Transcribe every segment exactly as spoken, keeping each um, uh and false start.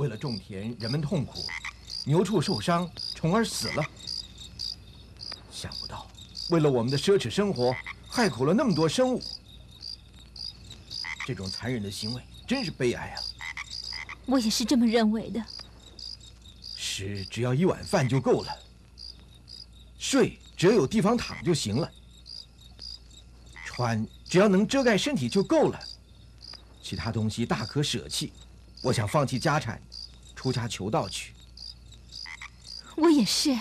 为了种田，人们痛苦，牛畜受伤，从而死了。想不到，为了我们的奢侈生活，害苦了那么多生物。这种残忍的行为真是悲哀啊！我也是这么认为的。食只要一碗饭就够了，睡只要有地方躺就行了，穿只要能遮盖身体就够了。 其他东西大可舍弃，我想放弃家产，出家求道去。我也是。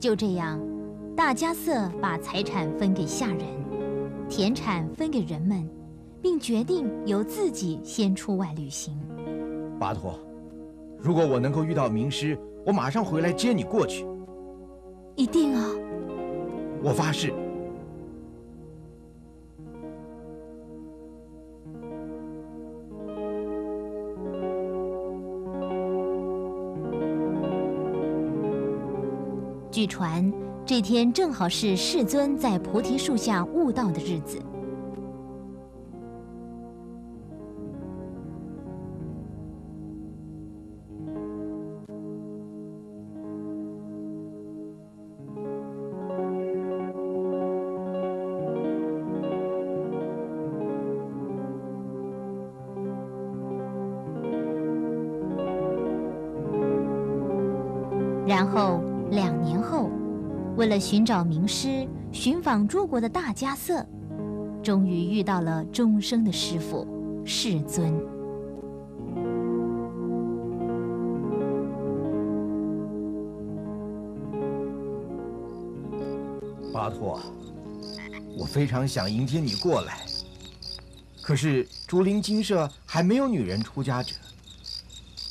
就这样，大迦瑟把财产分给下人，田产分给人们，并决定由自己先出外旅行。跋陀，如果我能够遇到名师，我马上回来接你过去。一定啊！ 我发誓。据传，这天正好是世尊在菩提树下悟道的日子。然后两年后，为了寻找名师，寻访诸国的大迦瑟，终于遇到了终生的师父世尊。跋陀，我非常想迎接你过来，可是竹林精舍还没有女人出家者，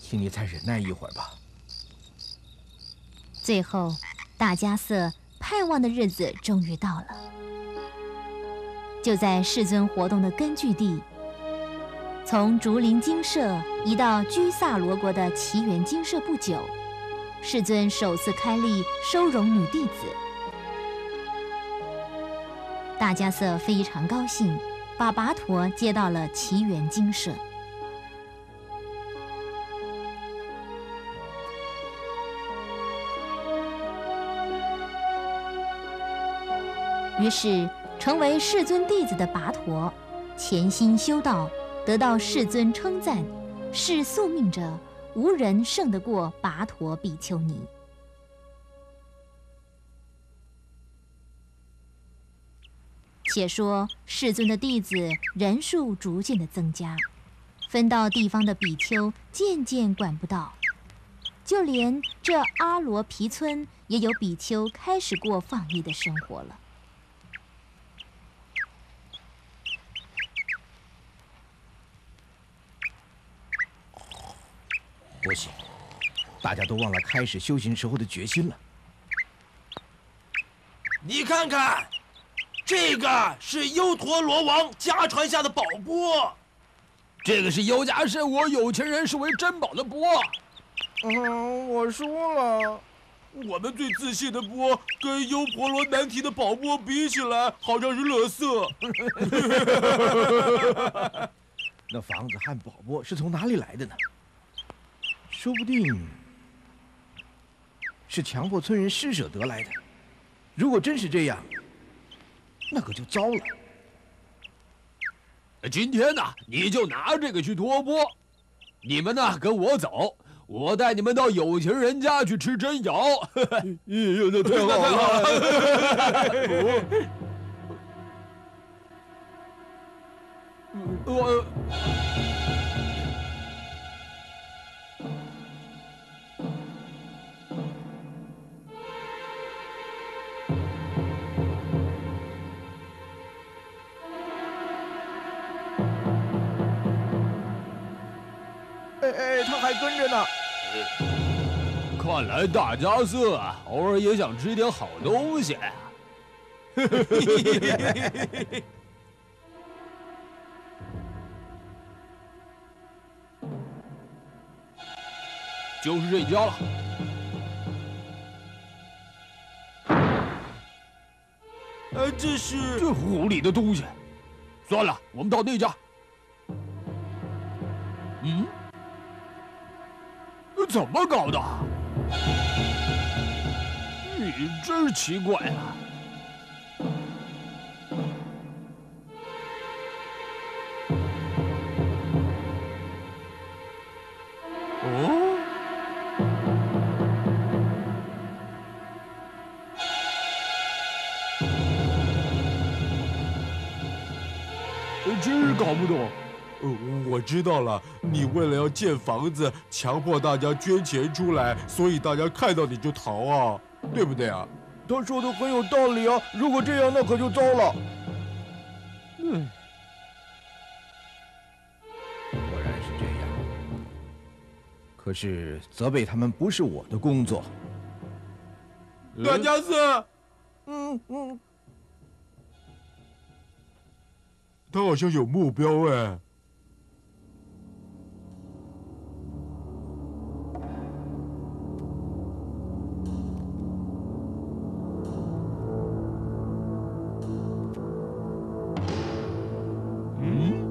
请你再忍耐一会儿吧。 最后，大迦瑟盼望的日子终于到了。就在世尊活动的根据地，从竹林精舍移到居萨罗国的祇园精舍不久，世尊首次开立收容女弟子。大迦瑟非常高兴，把跋陀接到了祇园精舍。 于是，成为世尊弟子的跋陀，潜心修道，得到世尊称赞，是宿命者，无人胜得过跋陀比丘尼。且说世尊的弟子人数逐渐的增加，分到地方的比丘渐渐管不到，就连这阿罗皮村也有比丘开始过放逸的生活了。 不行，大家都忘了开始修行时候的决心了。你看看，这个是优陀罗王家传下的宝钵，这个是尤迦甚我有钱人视为珍宝的钵。嗯，我说了，我们最自信的钵跟优婆罗难题的宝钵比起来，好像是垃圾。那房子和宝钵是从哪里来的呢？ 说不定是强迫村人施舍得来的。如果真是这样，那可就糟了。今天呢，你就拿这个去托钵。你们呢，跟我走，我带你们到有钱人家去吃珍肴。哎呦，那太好了！我。哎，他还跟着呢。看来大迦瑟偶尔也想吃一点好东西。就是这家了。呃，这是这湖里的东西，算了，我们到那家。嗯？怎么搞的？你真是奇怪啊！ 搞不懂，呃，我知道了。你为了要建房子，强迫大家捐钱出来，所以大家看到你就逃啊，对不对啊？他说的很有道理啊。如果这样，那可就糟了。嗯，果然是这样。可是责备他们不是我的工作。段家四，嗯嗯。 他好像有目标哎！嗯？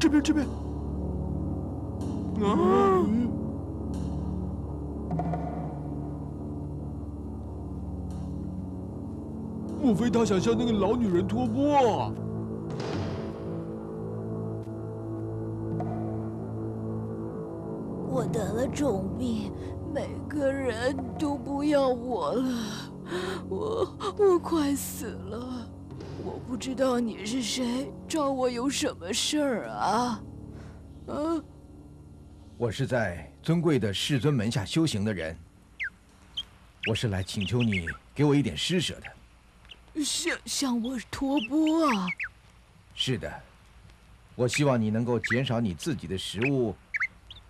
这边，这边。啊！莫非他想向那个老女人托钵啊？我得了重病，每个人都不要我了，我我快死了。 我不知道你是谁，找我有什么事儿啊？啊！我是在尊贵的世尊门下修行的人，我是来请求你给我一点施舍的。向向我托钵啊？是的，我希望你能够减少你自己的食物，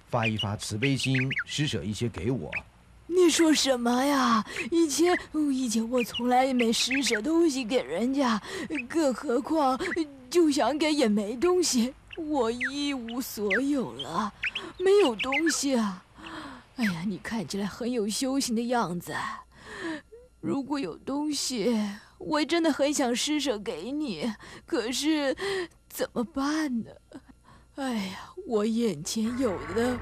发一发慈悲心，施舍一些给我。 你说什么呀？以前以前我从来没施舍东西给人家，更何况就想给也没东西，我一无所有了，没有东西啊！哎呀，你看起来很有修行的样子，如果有东西，我真的很想施舍给你，可是怎么办呢？ 哎呀，我眼前有的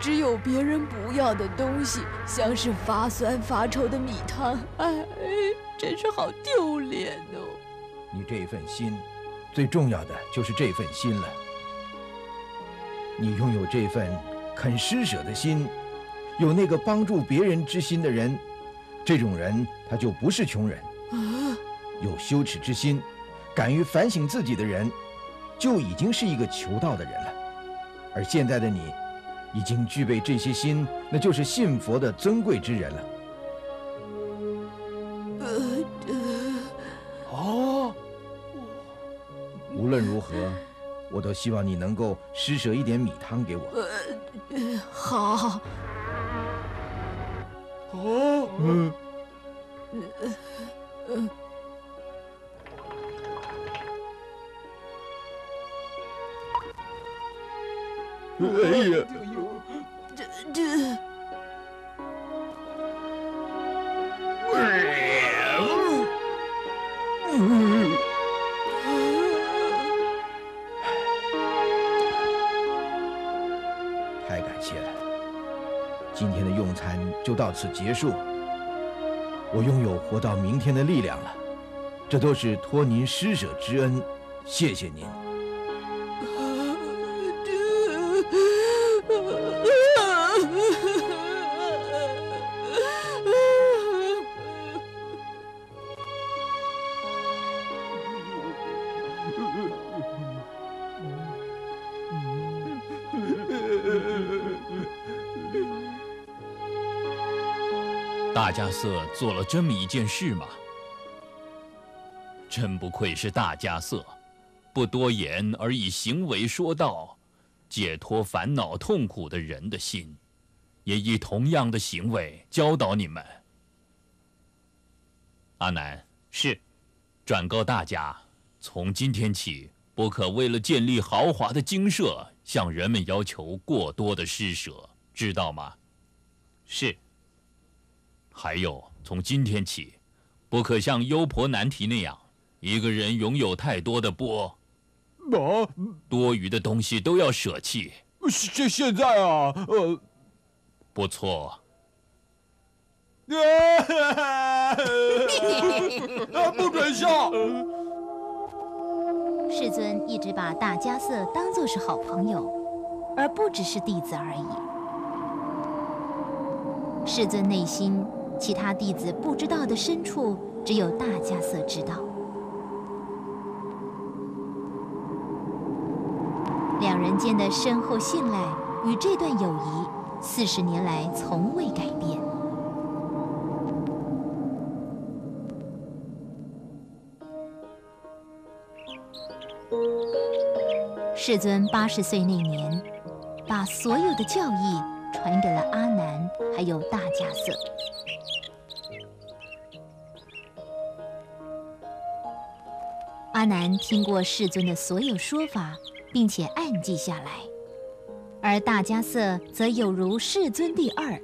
只有别人不要的东西，像是发酸发臭的米汤，哎，真是好丢脸哦！你这一份心，最重要的就是这份心了。你拥有这份肯施舍的心，有那个帮助别人之心的人，这种人他就不是穷人。啊，有羞耻之心，敢于反省自己的人。 就已经是一个求道的人了，而现在的你，已经具备这些心，那就是信佛的尊贵之人了。哦，无论如何，我都希望你能够施舍一点米汤给我。好。哦，嗯，嗯。 哎呀！这这，太感谢了！今天的用餐就到此结束。我拥有活到明天的力量了，这都是托您施舍之恩，谢谢您。 大家色做了这么一件事吗？真不愧是大家色，不多言而以行为说道，解脱烦恼痛苦的人的心。也以同样的行为教导你们。阿南，是，转告大家，从今天起，不可为了建立豪华的精舍，向人们要求过多的施舍，知道吗？是。还有，从今天起，不可像优婆难提那样，一个人拥有太多的钵。 啊，多余的东西都要舍弃。现现在啊，呃，不错。啊！不准笑。世尊一直把大迦瑟当作是好朋友，而不只是弟子而已。世尊内心，其他弟子不知道的深处，只有大迦瑟知道。 两人间的深厚信赖与这段友谊，四十年来从未改变。世尊八十岁那年，把所有的教义传给了阿难，还有大迦瑟。阿难听过世尊的所有说法。 并且暗记下来，而大迦瑟则有如世尊第二，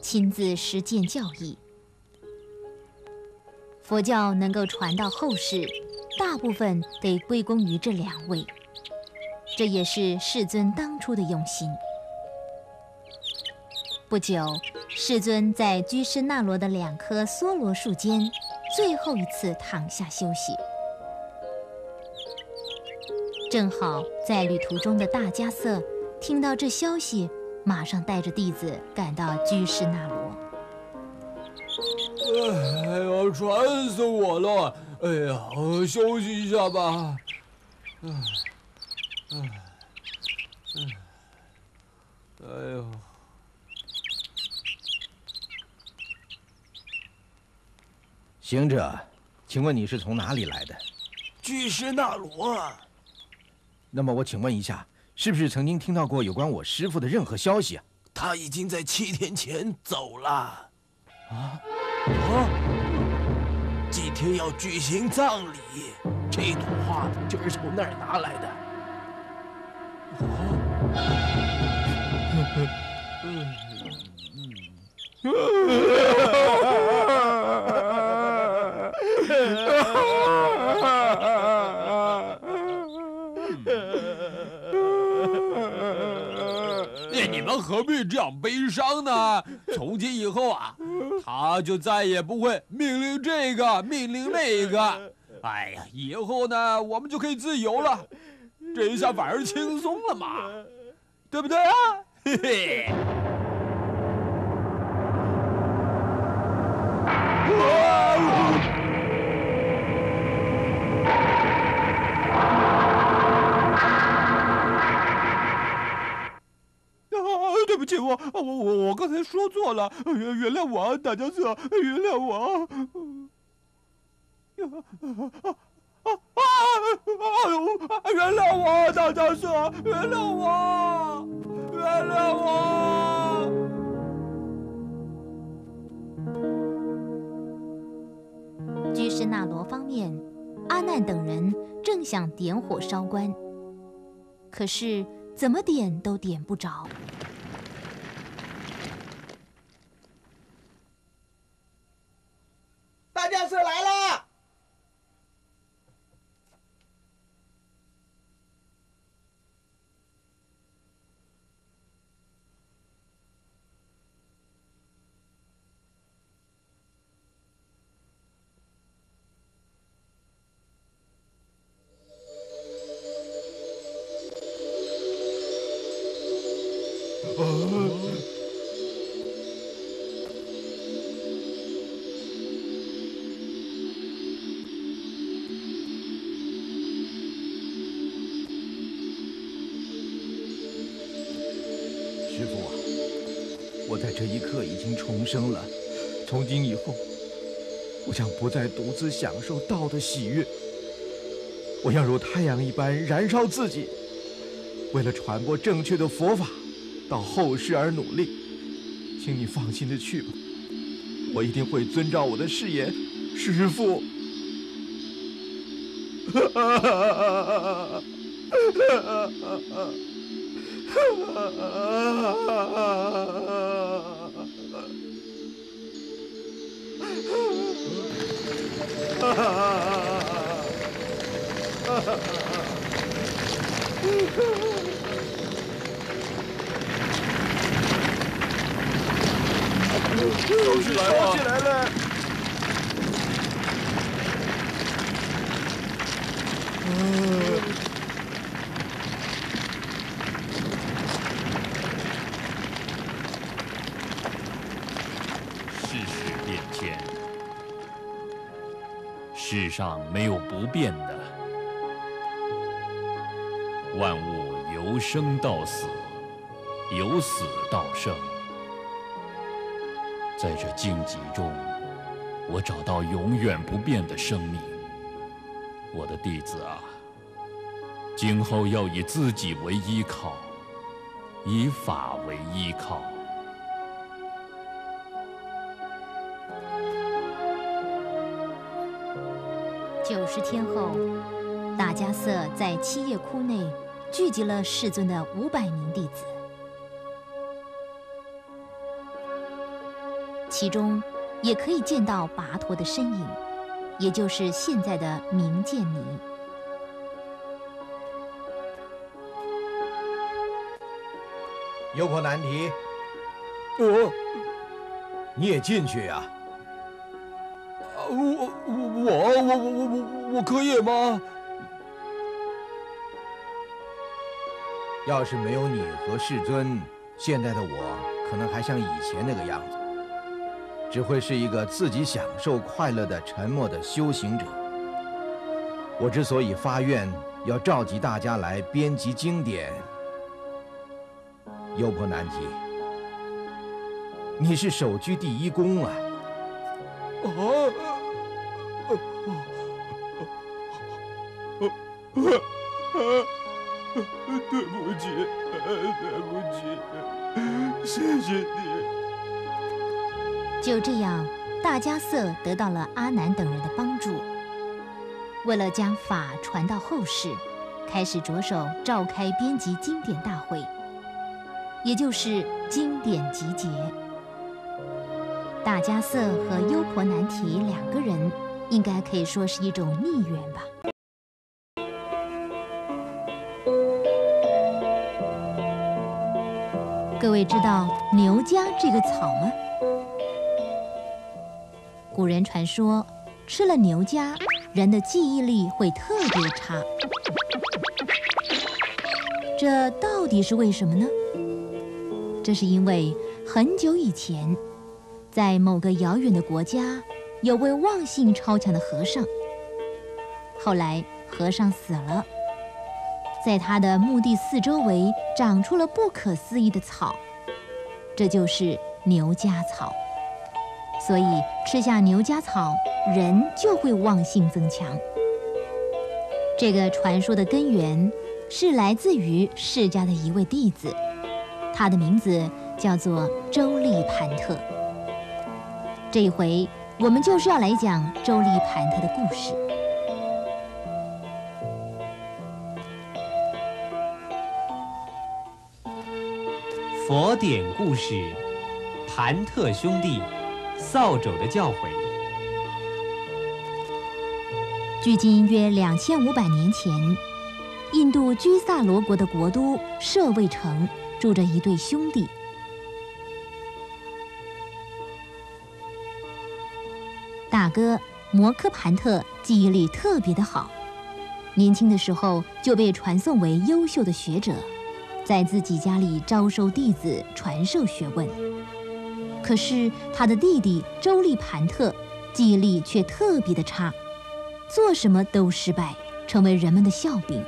亲自实践教义。佛教能够传到后世，大部分得归功于这两位，这也是世尊当初的用心。不久，世尊在居士那罗的两棵娑罗树间，最后一次躺下休息。 正好在旅途中的大迦瑟听到这消息，马上带着弟子赶到居士那罗。哎呀，馋死我了！哎呀，我休息一下吧。哎，哎，哎，哎呦！行者，请问你是从哪里来的？居士那罗。 那么我请问一下，是不是曾经听到过有关我师父的任何消息啊？他已经在七天前走了。啊啊！今天要举行葬礼，这朵花就是从那儿拿来的。啊！ 你们何必这样悲伤呢？从今以后啊，他就再也不会命令这个命令那个。哎呀，以后呢，我们就可以自由了，这一下反而轻松了嘛，对不对啊？嘿嘿。啊 对不起，我我我我刚才说错了，原原谅我，大家子，原谅我。啊啊啊！哎呦，原谅我，大家子，原谅我，原谅我。居士那罗方面，阿难等人正想点火烧棺，可是怎么点都点不着。 大迦瑟来了！啊 这一刻已经重生了，从今以后，我想不再独自享受道的喜悦。我要如太阳一般燃烧自己，为了传播正确的佛法，到后世而努力。请你放心的去吧，我一定会遵照我的誓言，师父。都是来了，起来了！世事变迁，世上没有不变的，万物由生到死，由死到生。 在这荆棘中，我找到永远不变的生命。我的弟子啊，今后要以自己为依靠，以法为依靠。九十天后，大迦瑟在七叶窟内聚集了世尊的五百名弟子。 其中也可以见到跋陀的身影，也就是现在的明建尼。有口难题，我，你也进去呀？我我我我我我可以吗？要是没有你和世尊，现在的我可能还像以前那个样子。 只会是一个自己享受快乐的沉默的修行者。我之所以发愿要召集大家来编辑经典，优婆难提，你是首居第一功啊！哦，对不起，对不起，谢谢你。 就这样，大迦瑟得到了阿难等人的帮助。为了将法传到后世，开始着手召开编辑经典大会，也就是经典集结。大迦瑟和优婆难提两个人，应该可以说是一种逆缘吧。 各位知道牛荚这个草吗？ 古人传说，吃了牛荚，人的记忆力会特别差。这到底是为什么呢？这是因为很久以前，在某个遥远的国家，有位忘性超强的和尚。后来和尚死了，在他的墓地四周围长出了不可思议的草，这就是牛荚草。 所以吃下牛荚草，人就会忘性增强。这个传说的根源是来自于释迦的一位弟子，他的名字叫做周利盘特。这一回我们就是要来讲周利盘特的故事。佛典故事：盘特兄弟。 扫帚的教诲。距今约两千五百年前，印度居萨罗国的国都舍卫城住着一对兄弟。大哥摩诃盘特记忆力特别的好，年轻的时候就被传颂为优秀的学者，在自己家里招收弟子，传授学问。 可是他的弟弟周利盘特记忆力却特别的差，做什么都失败，成为人们的笑柄。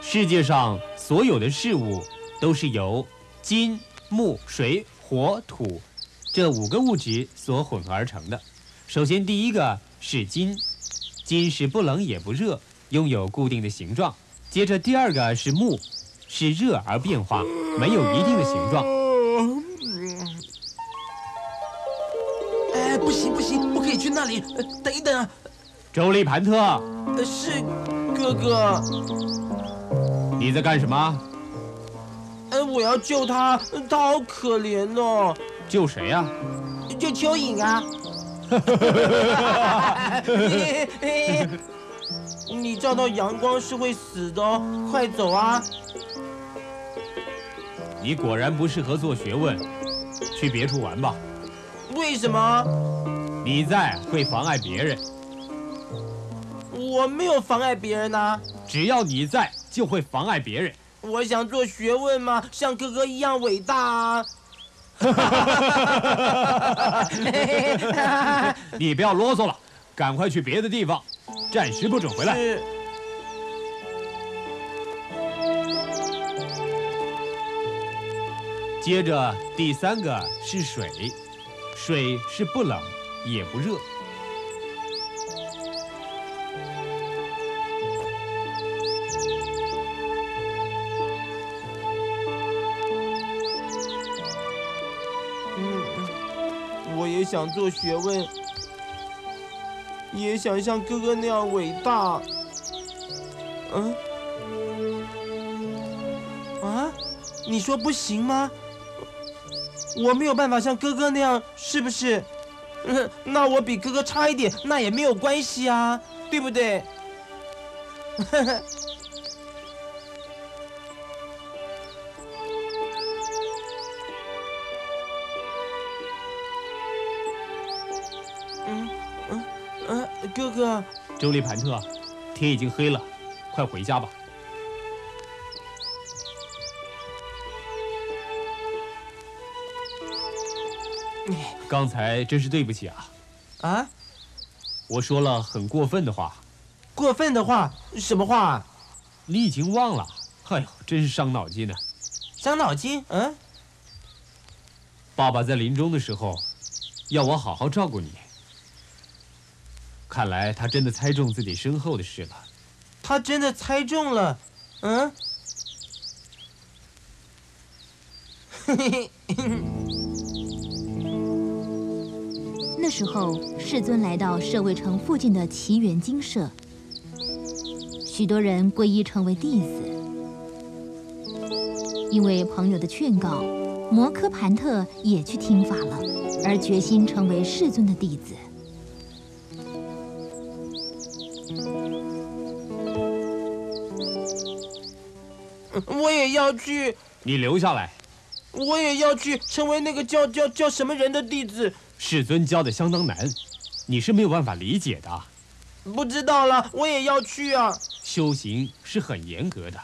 世界上所有的事物都是由金、木、水、火、土这五个物质所混合而成的。首先，第一个是金，金是不冷也不热，拥有固定的形状。接着第二个是木，是热而变化，没有一定的形状。哎，不行不行，不可以去那里！呃、等一等啊！周利盘特，呃、是哥哥。你在干什么？哎，我要救他，他好可怜哦。救谁呀、啊？救蚯蚓啊！你照到阳光是会死的哦，快走啊！你果然不适合做学问，去别处玩吧。为什么？你在会妨碍别人。我没有妨碍别人啊。只要你在，就会妨碍别人。我想做学问嘛，像哥哥一样伟大啊！你不要啰嗦了，赶快去别的地方。 暂时不准回来。接着第三个是水，水是不冷也不热。嗯，我也想做学问。 也想像哥哥那样伟大，嗯？啊？你说不行吗？我没有办法像哥哥那样，是不是？嗯，那我比哥哥差一点，那也没有关系啊，对不对？呵呵。嗯。 嗯、啊，哥哥，周利盘特，天已经黑了，快回家吧。刚才真是对不起啊！啊，我说了很过分的话。过分的话？什么话、啊？你已经忘了？哎呦，真是伤脑筋呢、啊。伤脑筋？嗯。爸爸在临终的时候，要我好好照顾你。 看来他真的猜中自己身后的事了。他真的猜中了，嗯。那时候，世尊来到舍卫城附近的奇缘精舍，许多人皈依成为弟子。因为朋友的劝告，摩诃盘特也去听法了，而决心成为世尊的弟子。 我也要去。你留下来。我也要去，成为那个叫叫叫什么人的弟子。世尊教的相当难，你是没有办法理解的。不知道了，我也要去啊。修行是很严格的，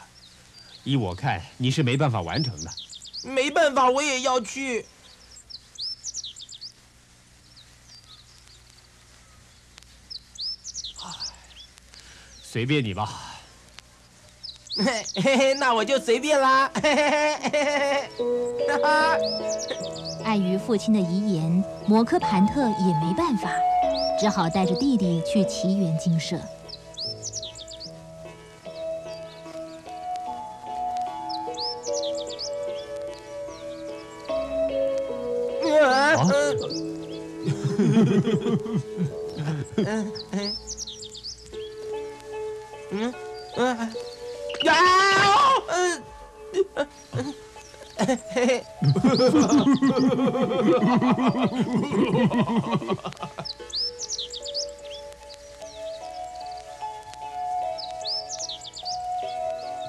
依我看，你是没办法完成的。没办法，我也要去。唉，随便你吧。 嘿嘿嘿，那我就随便啦。嘿嘿嘿嘿嘿，碍于父亲的遗言，摩诃盘特也没办法，只好带着弟弟去奇缘精舍。啊！嗯嗯嗯嗯。 呀！嗯，嘿嘿，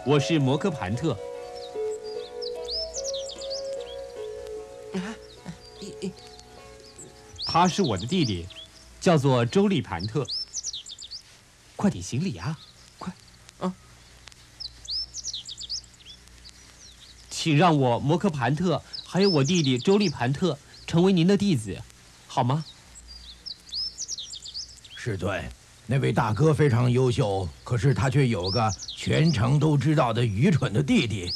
我是摩诃盘特。他是我的弟弟，叫做周利盘特。快点行礼啊！ 请让我摩诃盘特，还有我弟弟周利盘特成为您的弟子，好吗？世尊，那位大哥非常优秀，可是他却有个全城都知道的愚蠢的弟弟。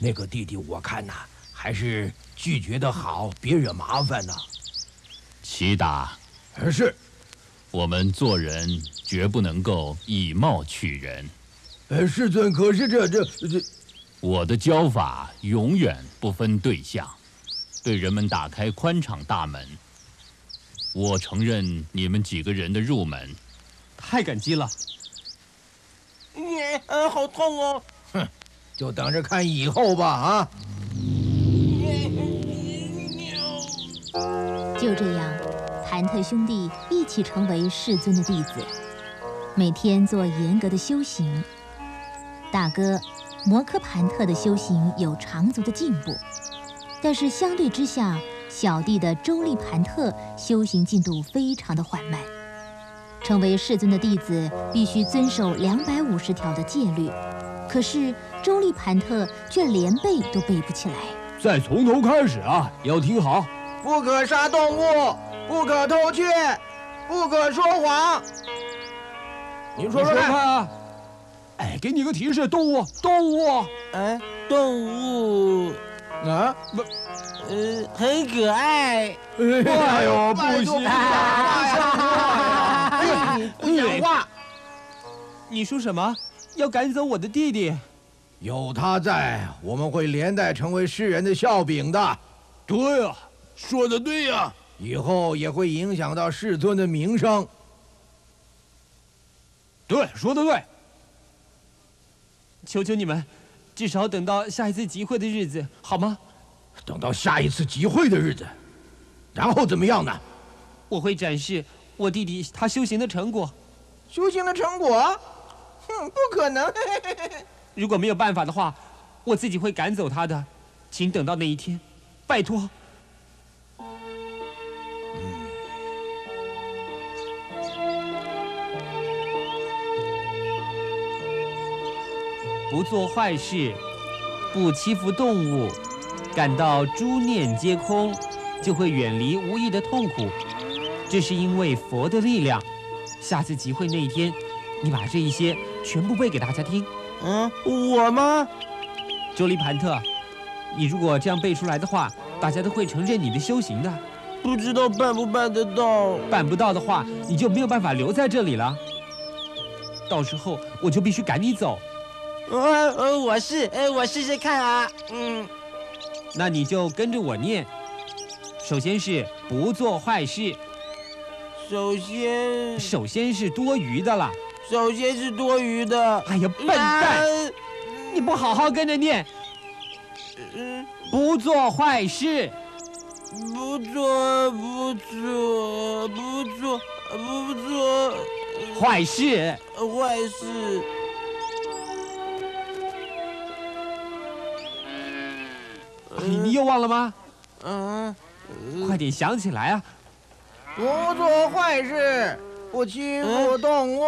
那个弟弟，我看呐、啊，还是拒绝的好，别惹麻烦呐、啊。齐达，是，我们做人绝不能够以貌取人。呃，师尊，可是这这这，我的教法永远不分对象，对人们打开宽敞大门。我承认你们几个人的入门，太感激了。嗯，好痛哦！哼，就等着看以后吧啊！就这样，谭特兄弟一起成为世尊的弟子，每天做严格的修行。 大哥，摩诃盘特的修行有长足的进步，但是相对之下，小弟的周利盘特修行进度非常的缓慢。成为世尊的弟子，必须遵守两百五十条的戒律，可是周利盘特却连背都背不起来。再从头开始啊，要听好：不可杀动物，不可偷窃，不可说谎。你说说看啊！ 哎，给你个提示，动物，动物，哎，动物，啊，不，呃，很可爱。哎呦，不行，不讲话。你说什么？要赶走我的弟弟？有他在，我们会连带成为世人的笑柄的。对呀，说的对呀，以后也会影响到世尊的名声。对，说的对。 求求你们，至少等到下一次集会的日子，好吗？等到下一次集会的日子，然后怎么样呢？我会展示我弟弟他修行的成果。修行的成果？哼，不可能！如果没有办法的话，我自己会赶走他的。请等到那一天，拜托。嗯、不做坏事，不欺负动物，感到诸念皆空，就会远离无意的痛苦。这是因为佛的力量。下次集会那一天，你把这一些全部背给大家听。嗯，我吗？周利盘特，你如果这样背出来的话，大家都会承认你的修行的。不知道办不办得到？办不到的话，你就没有办法留在这里了。到时候我就必须赶你走。 呃呃，我是呃，我试试看啊，嗯，那你就跟着我念。首先是不做坏事，首先首先是多余的了，首先是多余的。哎呀，笨蛋，你不好好跟着念。嗯，不做坏事，不做不做不做不做坏事，坏事。 你又忘了吗？嗯，快点想起来啊！不做坏事，不欺负动物，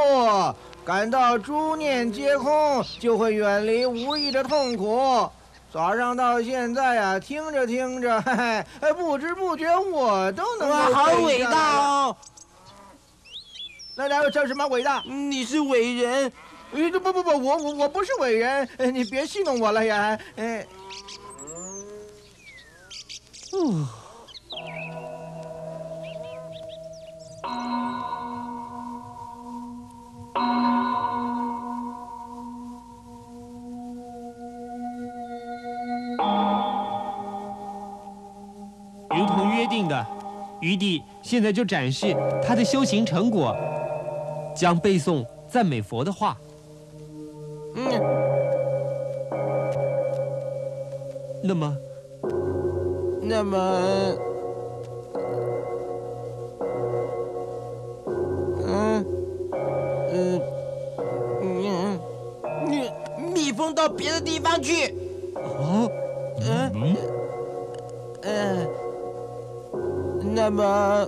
感到诸念皆空，就会远离无意的痛苦。早上到现在啊，听着听着，嘿嘿，哎，不知不觉我都能够。好伟大哦！那来，叫什么伟大？你是伟人。哎，不不不，我我我不是伟人，你别戏弄我了呀！哎。 如同约定的，余弟现在就展示他的修行成果，将背诵赞美佛的话。嗯，那么。 那么，嗯，嗯，嗯，你蜜蜂到别的地方去。哦，嗯，嗯，那么，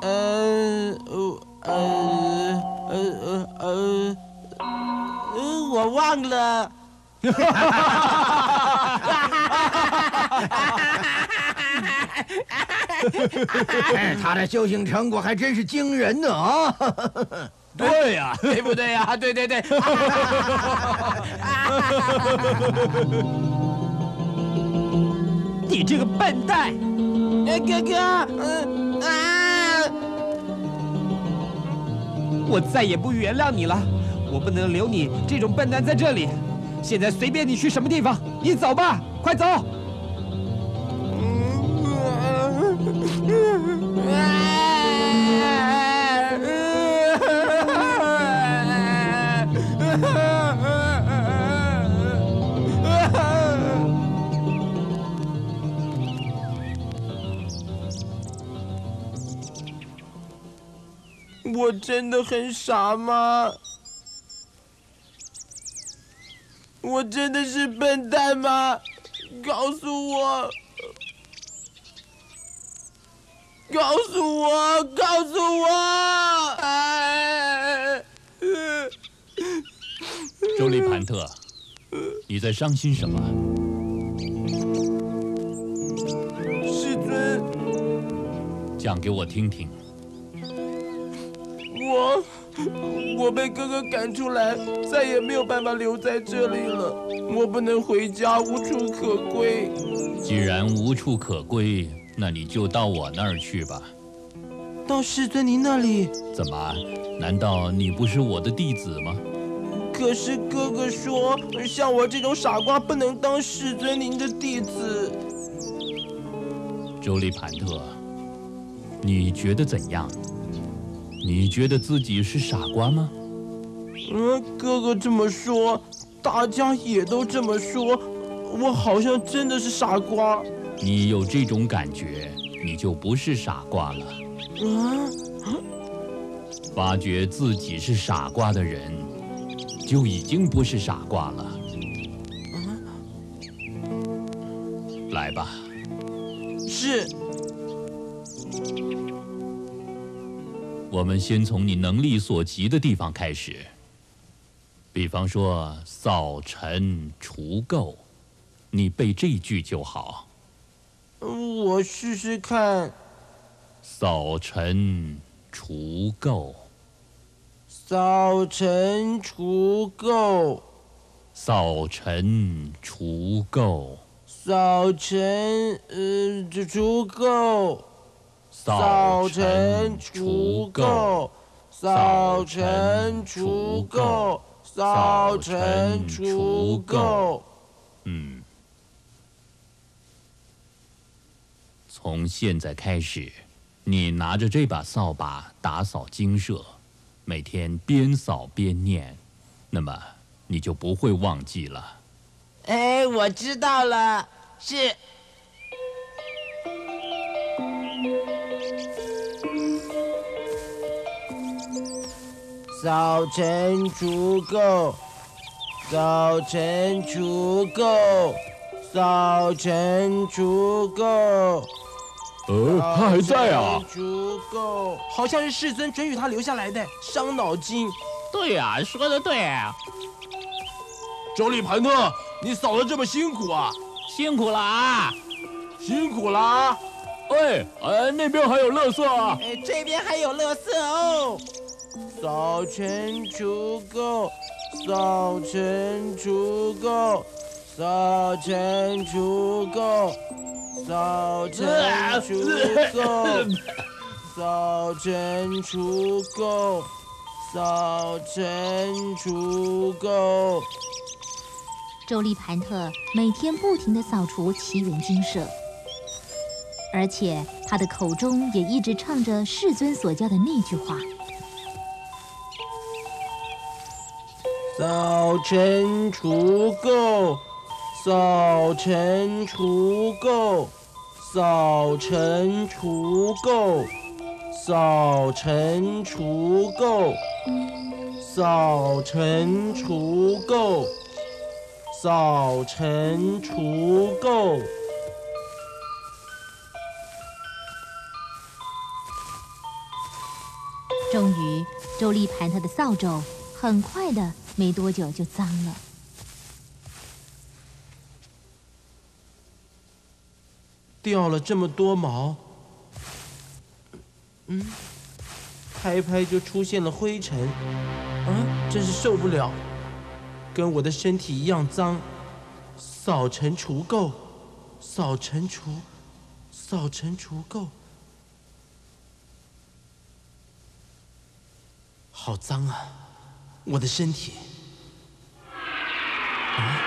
嗯，呃，呃，呃，呃，呃，我忘了。 他的修行成果还真是惊人呢啊！对呀，对不对呀？对对对。你这个笨蛋！哎，哥哥，嗯啊！我再也不原谅你了。我不能留你这种笨蛋在这里。现在随便你去什么地方，你走吧，快走。我真的很傻吗？我真的是笨蛋吗？告诉我，告诉我，告诉我！哎、周利盘特，你在伤心什么？师尊，讲给我听听。 我我被哥哥赶出来，再也没有办法留在这里了。我不能回家，无处可归。既然无处可归，那你就到我那儿去吧。到师尊您那里？怎么？难道你不是我的弟子吗？可是哥哥说，像我这种傻瓜不能当师尊您的弟子。周利盘特，你觉得怎样？ 你觉得自己是傻瓜吗？嗯，哥哥这么说，大家也都这么说，我好像真的是傻瓜。你有这种感觉，你就不是傻瓜了。啊！发觉自己是傻瓜的人，就已经不是傻瓜了。啊！来吧。是。 我们先从你能力所及的地方开始，比方说扫尘除垢，你背这句就好。我试试看。扫尘除垢。扫尘除垢。扫尘除垢。扫尘呃除垢。 扫尘除垢，扫尘除垢，扫尘除垢。嗯，从现在开始，你拿着这把扫把打扫精舍，每天边扫边念，那么你就不会忘记了。哎，我知道了，是。 扫尘除垢，扫尘除垢，扫尘除垢。呃，他还在啊。除垢，好像是世尊准予他留下来的，伤脑筋。对呀、啊，说的对、啊。周利盘特，你扫得这么辛苦啊？辛苦了啊！辛苦了啊！哎，呃，那边还有垃圾啊！哎，这边还有垃圾哦。 扫尘除垢，扫尘除垢，扫尘除垢，扫尘除垢，扫尘除垢，扫尘除垢。周利盘特每天不停地扫除祇园精舍，而且他的口中也一直唱着世尊所教的那句话。 扫尘除垢，扫尘除垢，扫尘除垢，扫尘除垢，扫尘除垢，扫尘除垢。终于，周利盘特的扫帚很快的。 没多久就脏了。掉了这么多毛，嗯，拍拍就出现了灰尘，啊，真是受不了，跟我的身体一样脏。扫尘除垢，扫尘除，扫尘除垢。好脏啊！我的身体。啊！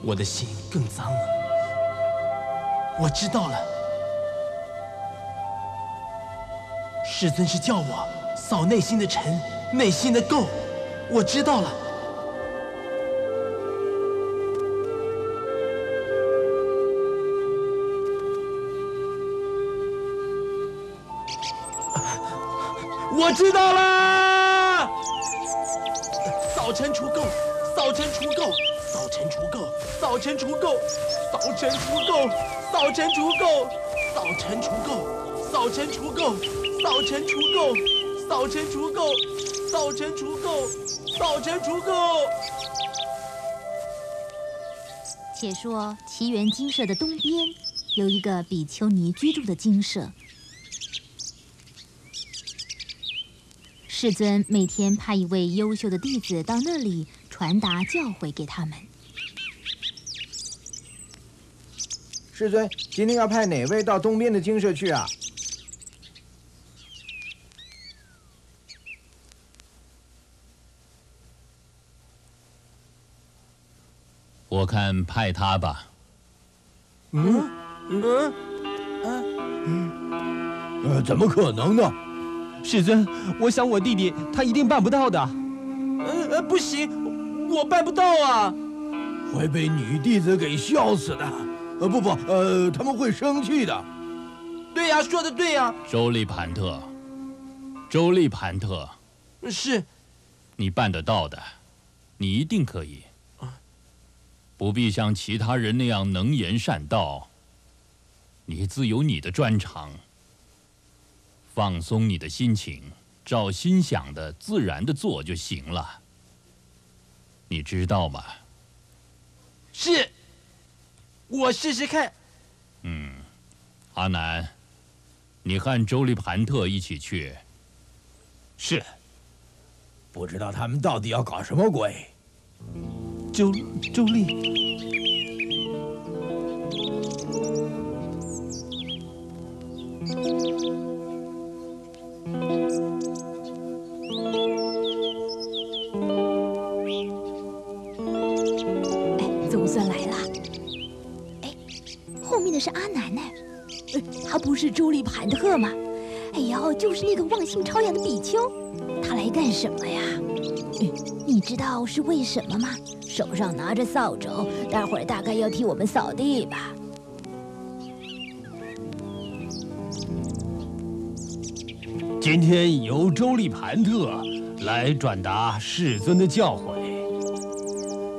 我的心更脏了。我知道了，世尊是叫我扫内心的尘，内心的垢。我知道了。 我知道啦！扫尘除垢，扫尘除垢，扫尘除垢，扫尘除垢，扫尘除垢，扫尘除垢，扫尘除垢，扫尘除垢，扫尘除垢，扫尘除垢，扫尘除垢，扫尘除垢。且说奇缘精舍的东边有一个比丘尼居住的精舍。 世尊每天派一位优秀的弟子到那里传达教诲给他们。世尊，今天要派哪位到东边的精舍去啊？我看派他吧。嗯嗯嗯嗯，呃，怎么可能呢？ 世尊，我想我弟弟他一定办不到的。呃呃，不行，我办不到啊！会被女弟子给笑死的。呃，不不，呃，他们会生气的。对呀，说的对呀。周利盘特，周利盘特，是，你办得到的，你一定可以。啊，不必像其他人那样能言善道，你自有你的专长。 放松你的心情，照心想的自然的做就行了。你知道吗？是，我试试看。嗯，阿南，你和周利盘特一起去。是。不知道他们到底要搞什么鬼。周周利。 是周利盘特吗？哎呦，就是那个忘性超扬的比丘，他来干什么呀？嗯，你知道是为什么吗？手上拿着扫帚，待会儿大概要替我们扫地吧。今天由周利盘特来转达世尊的教诲。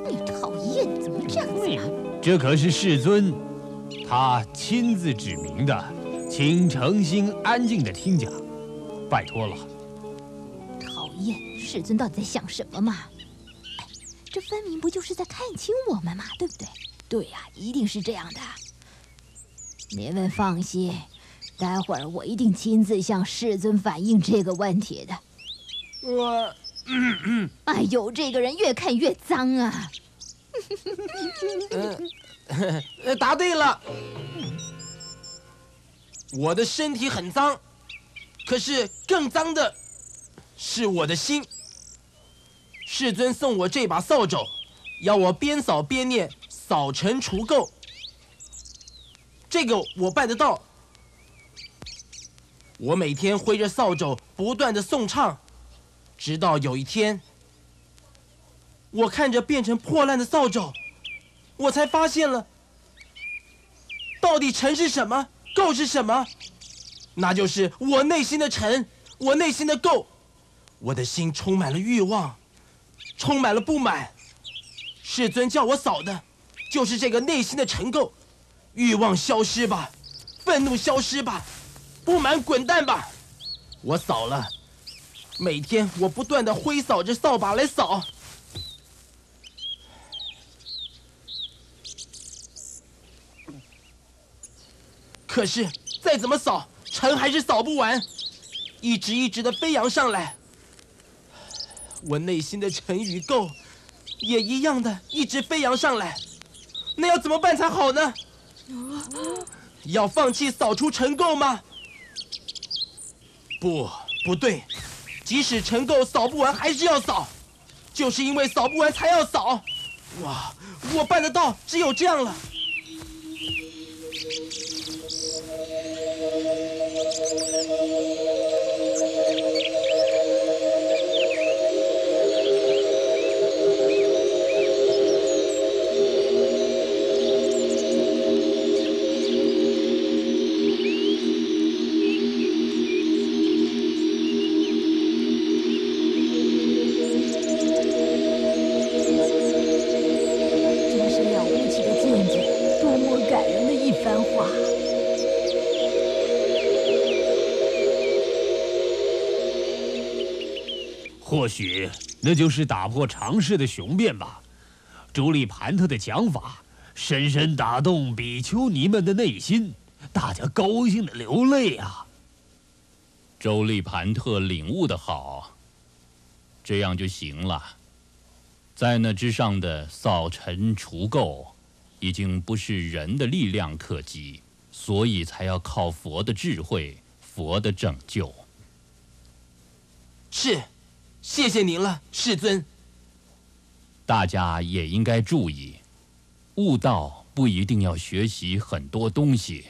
你讨厌，你怎么这样子呀？这可是世尊他亲自指明的。 请诚心安静的听讲，拜托了。讨厌，世尊到底在想什么嘛？哎，这分明不就是在看清我们嘛，对不对？对呀、啊，一定是这样的。您们放心，待会儿我一定亲自向世尊反映这个问题的。我，嗯嗯。哎呦，这个人越看越脏啊！呃，答对了。 我的身体很脏，可是更脏的是我的心。世尊送我这把扫帚，要我边扫边念“扫尘除垢”，这个我办得到。我每天挥着扫帚，不断的诵唱，直到有一天，我看着变成破烂的扫帚，我才发现了，到底尘是什么？ 垢是什么？那就是我内心的尘，我内心的垢。我的心充满了欲望，充满了不满。世尊叫我扫的，就是这个内心的尘垢。欲望消失吧，愤怒消失吧，不满滚蛋吧。我扫了，每天我不断的挥扫着扫把来扫。可是再怎么扫，尘还是扫不完，一直一直的飞扬上来。我内心的尘与垢，也一样的一直飞扬上来。那要怎么办才好呢？要放弃扫除尘垢吗？不，不对，即使尘垢扫不完，还是要扫，就是因为扫不完才要扫。哇，我办得到，只有这样了。 或许那就是打破常识的雄辩吧。朱利盘特的讲法深深打动比丘尼们的内心，大家高兴的流泪啊。周利盘特领悟的好，这样就行了。在那之上的扫尘除垢，已经不是人的力量可及，所以才要靠佛的智慧、佛的拯救。是。 谢谢您了，世尊。大家也应该注意，悟道不一定要学习很多东西，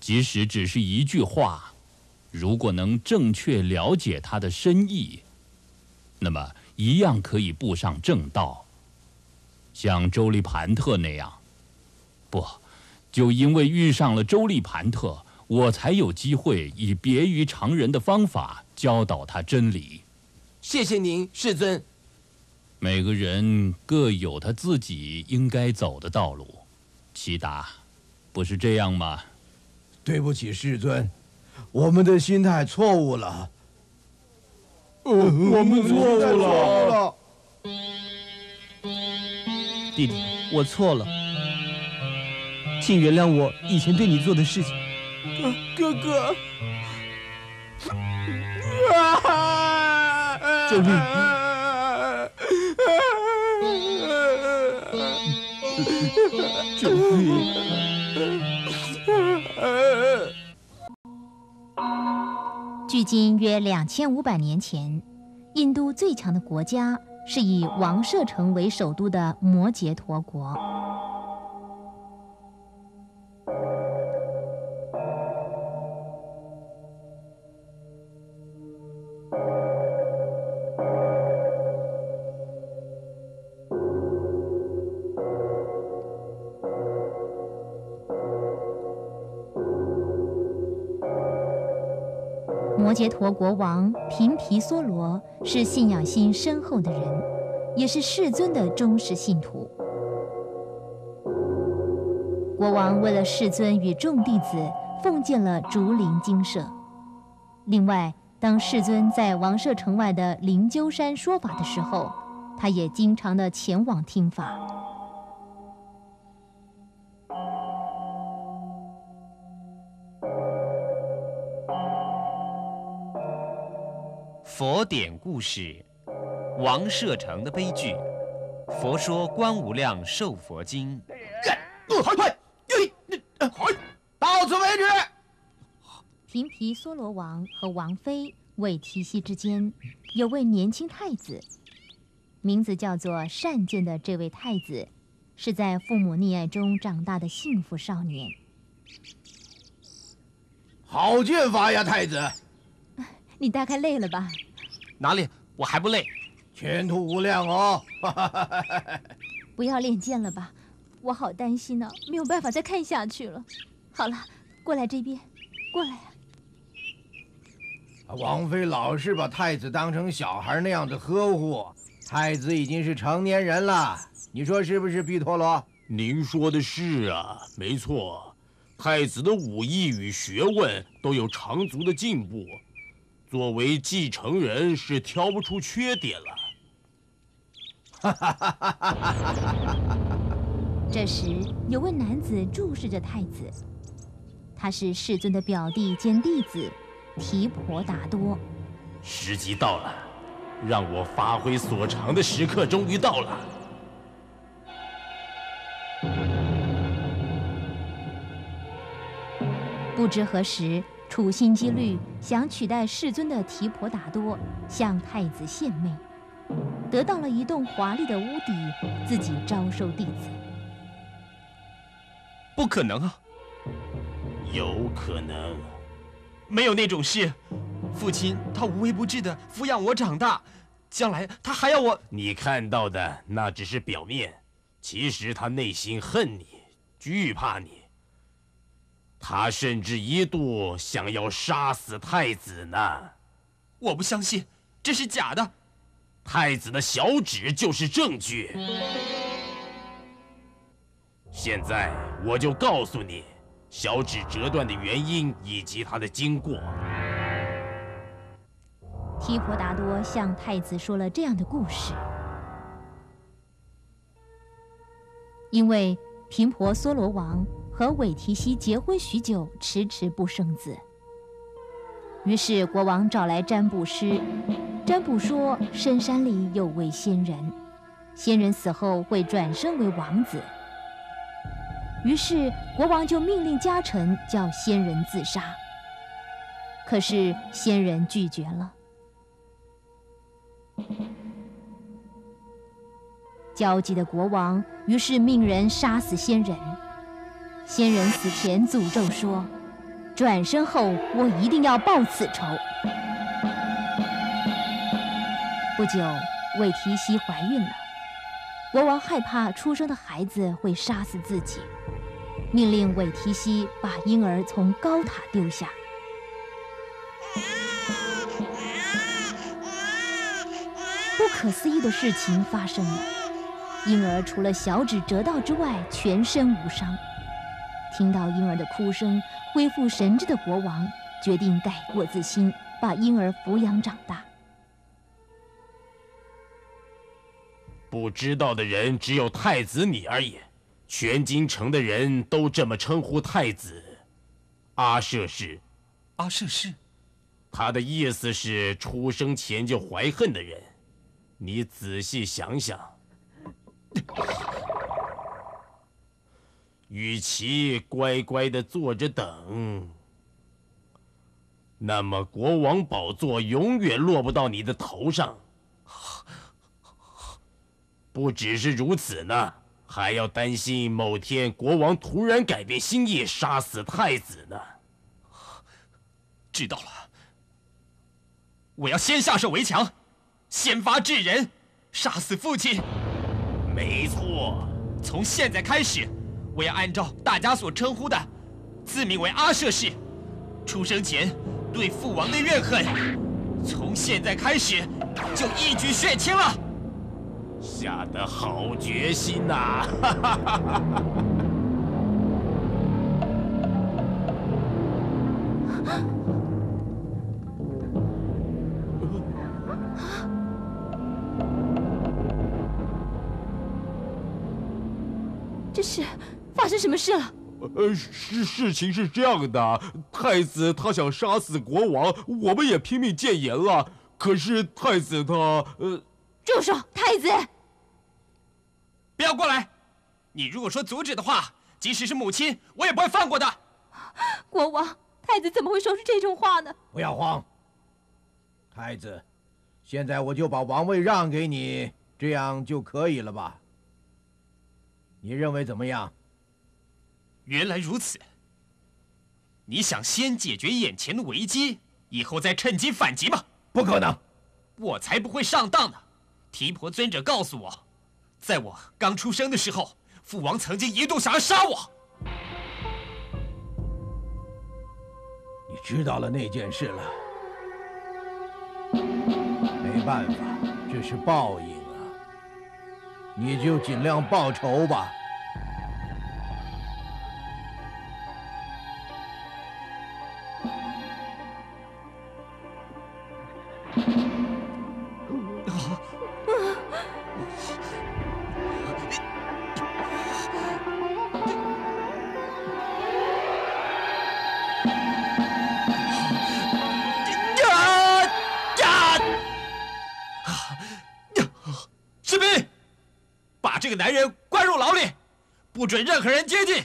即使只是一句话，如果能正确了解它的深意，那么一样可以步上正道。像周利盘特那样，不，就因为遇上了周利盘特，我才有机会以别于常人的方法。 教导他真理，谢谢您，世尊。每个人各有他自己应该走的道路，齐达，不是这样吗？对不起，世尊，我们的心态错误了。呃，我们错误了。弟弟，我错了，请原谅我以前对你做的事情。哥哥。 周利，周利，距今约两千五百年前，印度最强的国家是以王舍城为首都的摩羯陀国。摩羯陀国王频毗娑罗是信仰心深厚的人，也是世尊的忠实信徒。国王为了世尊与众弟子奉建了竹林精舍。另外，当世尊在王舍城外的灵鹫山说法的时候，他也经常的前往听法。 佛典故事：王舍城的悲剧。佛说《观无量寿佛经》。到此为止。频毗娑罗王和王妃韦提希之间有位年轻太子，名字叫做善见的这位太子，是在父母溺爱中长大的幸福少年。好剑法呀，太子！你大概累了吧？ 哪里？我还不累，前途无量哦！不要练剑了吧，我好担心呢、啊，没有办法再看下去了。好了，过来这边，过来呀、啊！王妃老是把太子当成小孩那样的呵护，太子已经是成年人了，你说是不是，毗陀罗？您说的是啊，没错，太子的武艺与学问都有长足的进步。 作为继承人是挑不出缺点了。哈哈哈哈哈！这时，有位男子注视着太子，他是世尊的表弟兼弟子提婆达多。时机到了，让我发挥所长的时刻终于到了。不知何时，处心积虑想取代世尊的提婆达多向太子献媚，得到了一栋华丽的屋底，自己招收弟子。不可能啊！有可能，没有那种事。父亲他无微不至的抚养我长大，将来他还要我……你看到的那只是表面，其实他内心恨你，惧怕你。 他甚至一度想要杀死太子呢，我不相信，这是假的。太子的小指就是证据。现在我就告诉你，小指折断的原因以及它的经过。提婆达多向太子说了这样的故事，因为频婆娑罗王 和韦提希结婚许久，迟迟不生子。于是国王找来占卜师，占卜说深山里有位仙人，仙人死后会转生为王子。于是国王就命令家臣叫仙人自杀。可是仙人拒绝了。焦急的国王于是命人杀死仙人。 仙人死前诅咒说：“转身后，我一定要报此仇。”不久，韦提希怀孕了。国王害怕出生的孩子会杀死自己，命令韦提希把婴儿从高塔丢下。不可思议的事情发生了，婴儿除了小指折到之外，全身无伤。 听到婴儿的哭声，恢复神智的国王决定改过自新，把婴儿抚养长大。不知道的人只有太子你而已，全京城的人都这么称呼太子。阿阇世，阿阇世，他的意思是出生前就怀恨的人。你仔细想想。与其乖乖的坐着等，那么国王宝座永远落不到你的头上。不只是如此呢，还要担心某天国王突然改变心意，杀死太子呢。知道了，我要先下手为强，先发制人，杀死父亲。没错，从现在开始。 我要按照大家所称呼的，自命为阿阇世。出生前对父王的怨恨，从现在开始就一举血清了。下得好决心呐、啊！哈哈哈哈哈！这是。 发生什么事了？呃，事事情是这样的，太子他想杀死国王，我们也拼命谏言了。可是太子他……呃，住手！太子，不要过来！你如果说阻止的话，即使是母亲，我也不会放过的。国王，太子怎么会说出这种话呢？不要慌，太子，现在我就把王位让给你，这样就可以了吧？你认为怎么样？ 原来如此。你想先解决眼前的危机，以后再趁机反击吗？不可能，我才不会上当呢。提婆尊者告诉我，在我刚出生的时候，父王曾经一度想要杀我。你知道了那件事了，没办法，这是报应啊。你就尽量报仇吧。 男人关入牢里，不准任何人接近，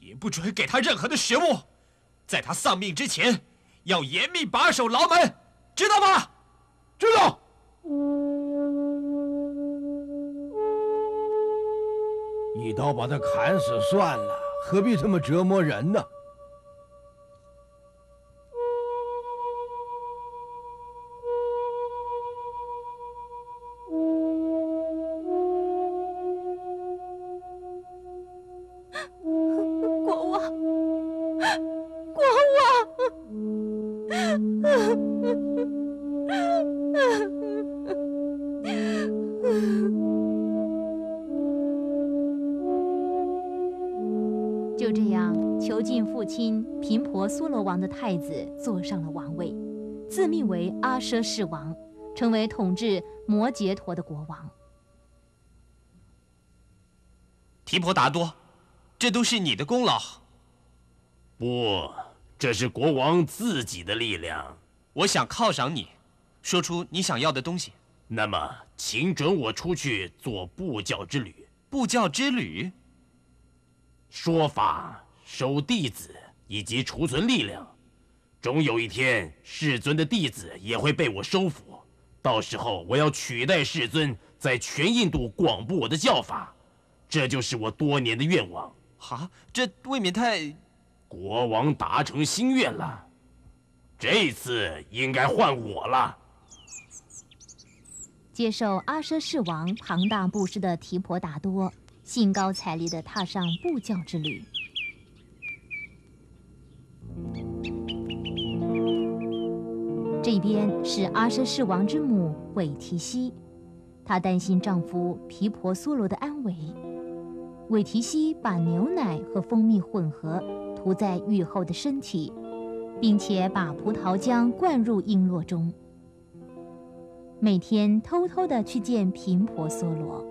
也不准给他任何的食物，在他丧命之前，要严密把守牢门，知道吗？知道。一刀把他砍死算了，何必这么折磨人呢？ 就这样，囚禁父亲频婆娑罗王的太子坐上了王位，自命为阿奢世王，成为统治摩羯陀的国王。提婆达多，这都是你的功劳。不，这是国王自己的力量。我想犒赏你，说出你想要的东西。那么，请准我出去做布教之旅。布教之旅。 说法、收弟子以及储存力量，终有一天，世尊的弟子也会被我收服。到时候，我要取代世尊，在全印度广布我的教法，这就是我多年的愿望。啊，这未免太……国王达成心愿了，这次应该换我了。接受阿奢世王庞大布施的提婆达多。 兴高采烈地踏上布教之旅。这边是阿奢世王之母韦提希，她担心丈夫毗婆娑罗的安危。韦提希把牛奶和蜂蜜混合涂在玉后的身体，并且把葡萄浆灌入璎珞中，每天偷偷地去见毗婆娑罗。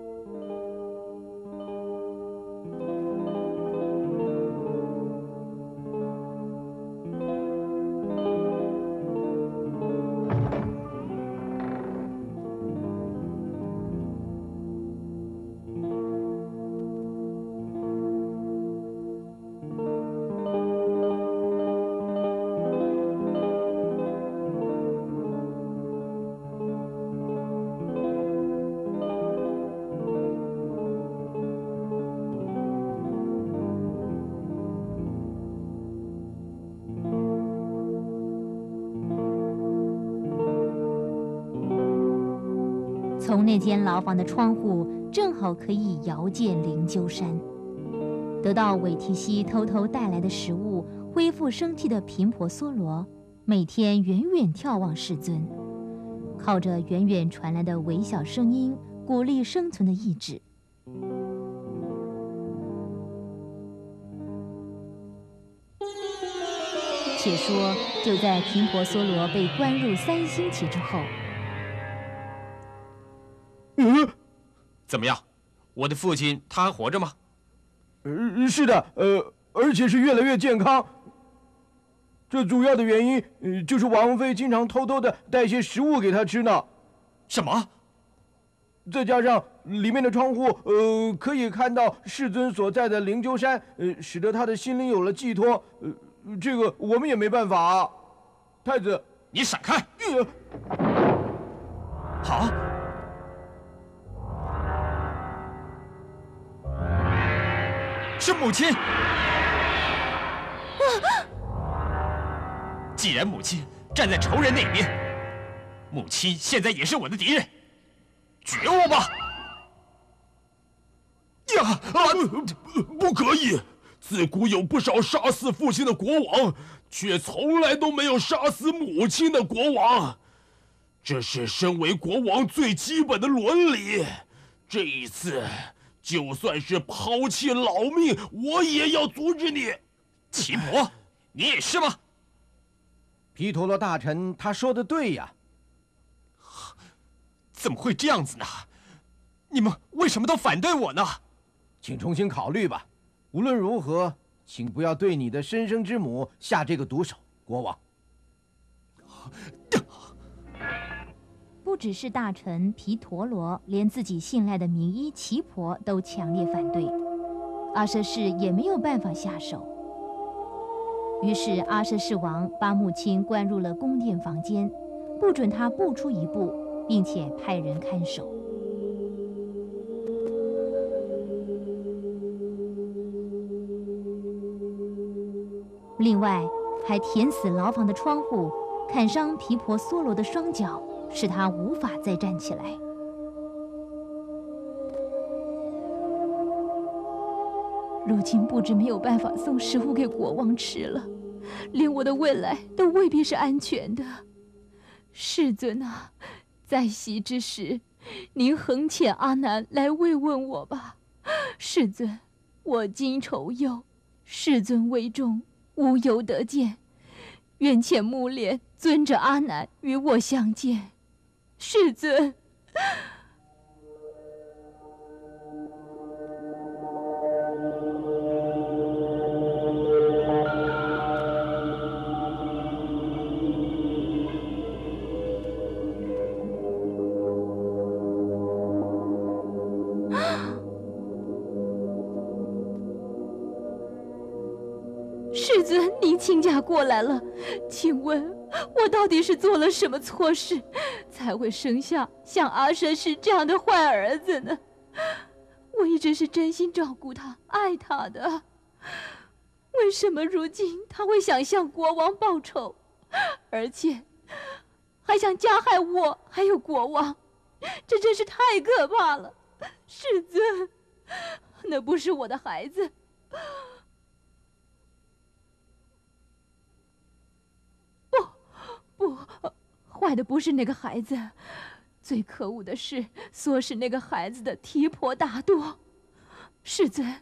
从那间牢房的窗户，正好可以遥见灵鹫山。得到韦提希偷偷带来的食物，恢复生气的频婆娑罗每天远远眺望世尊，靠着远远传来的微小声音，鼓励生存的意志。且说，就在频婆娑罗被关入三星期之后。 嗯，怎么样？我的父亲他还活着吗？呃，是的，呃，而且是越来越健康。这主要的原因，呃，就是王妃经常偷偷的带些食物给他吃呢。什么？再加上里面的窗户，呃，可以看到世尊所在的灵鹫山，呃，使得他的心灵有了寄托。呃，这个我们也没办法啊。太子，你闪开！呃、好。 是母亲。既然母亲站在仇人那边，母亲现在也是我的敌人，觉悟吧！呀啊！不可以！自古有不少杀死父亲的国王，却从来都没有杀死母亲的国王，这是身为国王最基本的伦理。这一次。 就算是抛弃老命，我也要阻止你。奇婆，你也是吗？毗陀罗大臣，他说的对呀。怎么会这样子呢？你们为什么都反对我呢？请重新考虑吧。无论如何，请不要对你的生生之母下这个毒手，国王。不只是大臣毗陀罗，连自己信赖的名医奇婆都强烈反对，阿奢氏也没有办法下手。于是阿阇世王把母亲关入了宫殿房间，不准她步出一步，并且派人看守。另外，还填死牢房的窗户，砍伤毗婆娑罗的双脚，使她无法再站起来。 如今不止没有办法送食物给国王吃了，连我的未来都未必是安全的。世尊啊，在席之时，您恒遣阿难来慰问我吧。世尊，我今愁忧，世尊危重，无由得见。愿遣目连尊者阿难与我相见。世尊。 亲家过来了，请问我到底是做了什么错事，才会生下像阿阇世这样的坏儿子呢？我一直是真心照顾他、爱他的，为什么如今他会想向国王报仇，而且还想加害我还有国王？这真是太可怕了！世尊，那不是我的孩子。 不，坏的不是那个孩子，最可恶的是唆使那个孩子的提婆达多。世尊，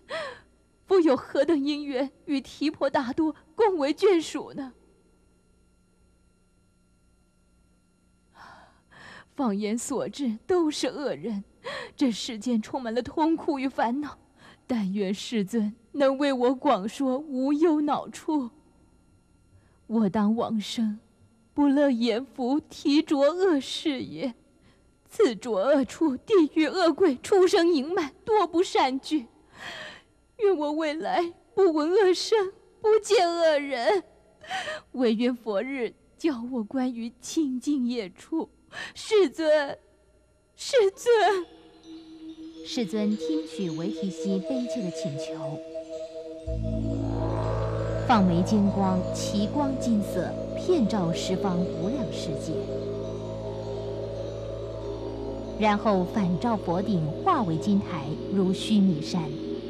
夫有何等因缘与提婆达多共为眷属呢？放眼所至都是恶人，这世间充满了痛苦与烦恼。但愿世尊能为我广说无忧恼处。我当往生。 不乐言服提着恶事也，自着恶处，地狱恶鬼，畜生盈满，多不善举。愿我未来不闻恶声，不见恶人。唯愿佛日教我关于清净业处。世尊，世尊。世尊听取维提悉悲切的请求，放眉金光，其光金色。 遍照十方无量世界，然后反照佛顶，化为金台，如须弥山。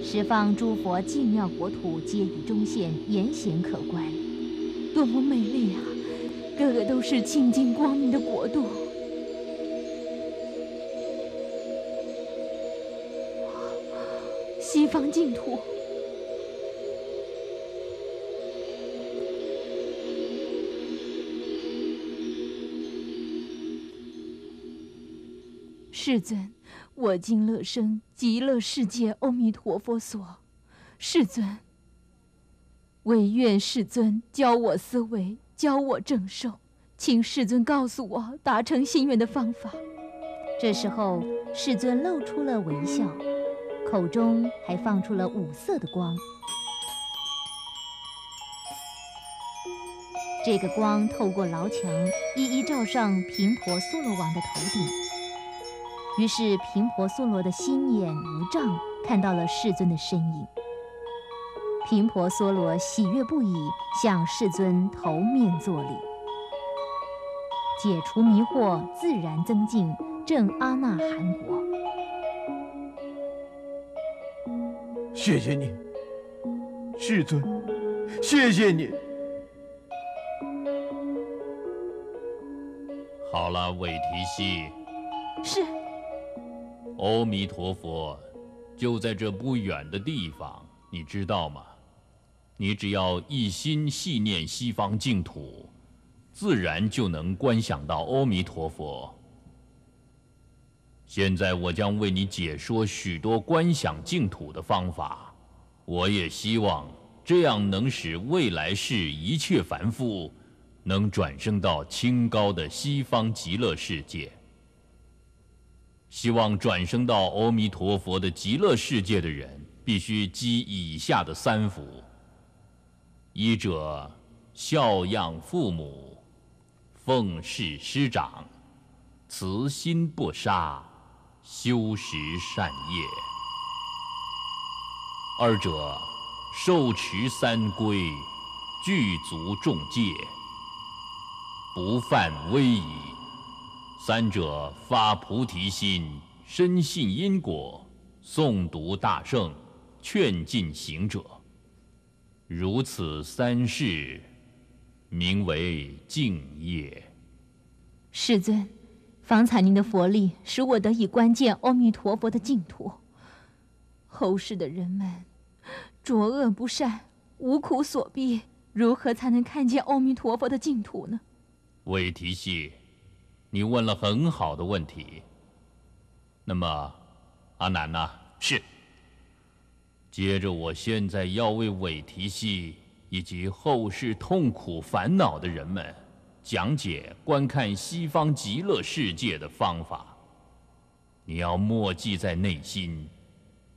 十方诸佛净妙国土，皆于中现，严显可观。多么美丽啊！个个都是清净光明的国度。西方净土。 世尊，我今乐生极乐世界阿弥陀佛所。世尊，唯愿世尊教我思维，教我正受，请世尊告诉我达成心愿的方法。这时候，世尊露出了微笑，口中还放出了五色的光。这个光透过牢墙，一一照上频婆娑罗王的头顶。 于是，频婆娑罗的心眼无障看到了世尊的身影。频婆娑罗喜悦不已，向世尊头面作礼。解除迷惑，自然增进，正阿那含国。谢谢你，世尊，谢谢你。好了，韦提悉。是。 阿弥陀佛，就在这不远的地方，你知道吗？你只要一心细念西方净土，自然就能观想到阿弥陀佛。现在我将为你解说许多观想净土的方法，我也希望这样能使未来世一切凡夫能转生到清高的西方极乐世界。 希望转生到阿弥陀佛的极乐世界的人，必须积以下的三福：一者孝养父母，奉事师长，慈心不杀，修十善业。二者受持三规，具足众戒，不犯威仪。三者发菩提心，深信因果，诵读大圣，劝进行者。如此三事，名为净业。世尊，方才您的佛力使我得以观见阿弥陀佛的净土。后世的人们，浊恶不善，无苦所逼，如何才能看见阿弥陀佛的净土呢？韦提系，你问了很好的问题。那么，阿难呢？是。 接着，我现在要为韦提系以及后世痛苦烦恼的人们讲解观看西方极乐世界的方法。你要默记在内心，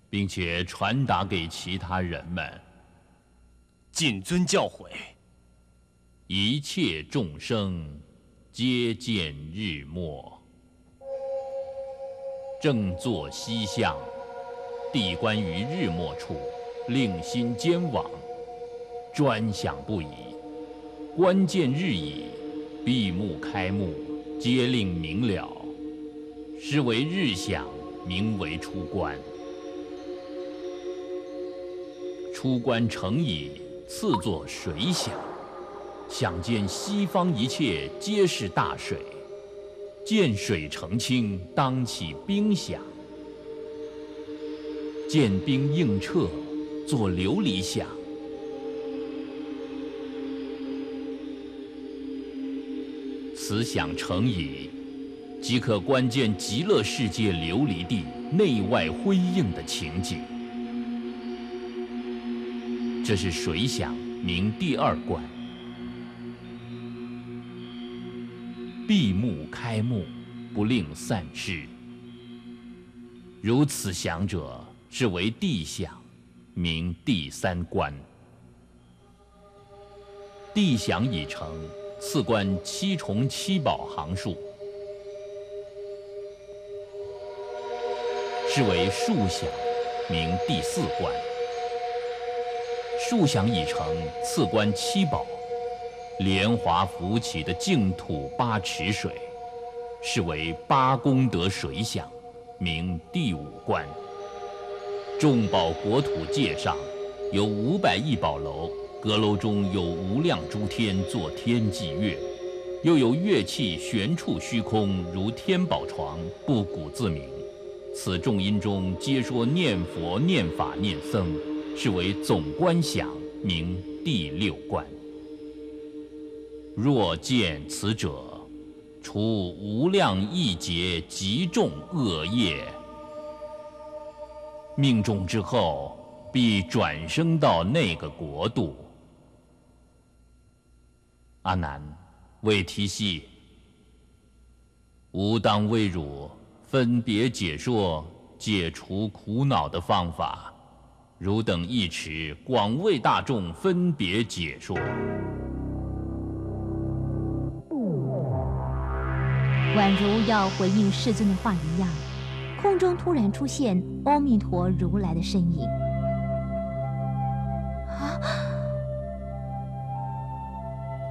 并且传达给其他人们。谨遵教诲。一切众生皆见日没，正坐西向。 地观于日没处，令心坚往，专想不已。观见日已，闭目开目，皆令明了。是为日想，名为出观。出观成已，次作水想。想见西方一切皆是大水，见水澄清，当起冰想。 见冰映彻，作琉璃想；此想成矣，即可观见极乐世界琉璃地内外辉映的情景。这是水想，名第二观。闭目开目，不令散失。如此想者。 是为地想，名第三观。地想已成，次观七重七宝行数，是为数想，名第四观。数想已成，次观七宝，莲华浮起的净土八池水，是为八功德水想，名第五观。 众宝国土界上，有五百亿宝楼，阁楼中有无量诸天作天际乐，又有乐器悬处虚空，如天宝床，不鼓自鸣。此众音中皆说念佛、念法、念僧，是为总观想，名第六观。若见此者，除无量亿劫极重恶业。 命中之后，必转生到那个国度。阿难，韦提系，吾当为汝分别解说解除苦恼的方法，汝等一持广为大众分别解说。宛如要回应世尊的话一样。 空中突然出现阿弥陀如来的身影。啊！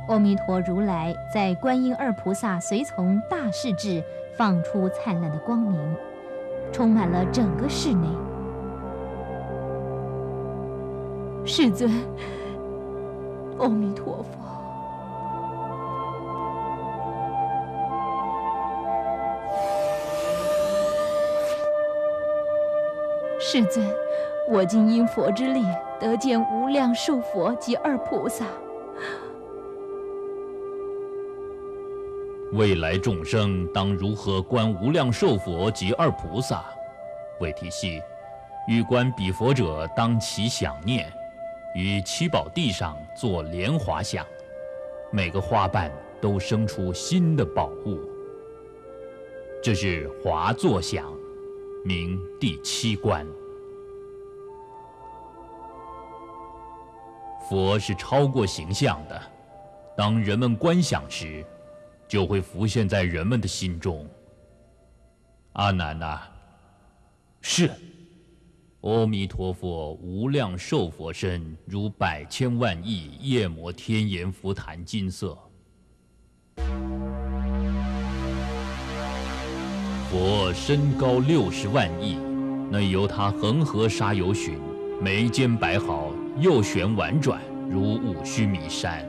阿弥陀如来在观音二菩萨随从大势至放出灿烂的光明，充满了整个室内。世尊，阿弥陀佛。 世尊，我今因佛之力得见无量寿佛及二菩萨。未来众生当如何观无量寿佛及二菩萨？韦提系，欲观彼佛者，当其想念，于七宝地上做莲华想，每个花瓣都生出新的宝物。这是华座想，名第七观。 佛是超过形象的，当人们观想时，就会浮现在人们的心中。阿难啊，是。阿弥陀佛，无量寿佛身如百千万亿夜摩天阎浮檀金色。佛身高六十万亿，那由他恒河沙游巡，眉间白毫，右旋婉转，如五须弥山。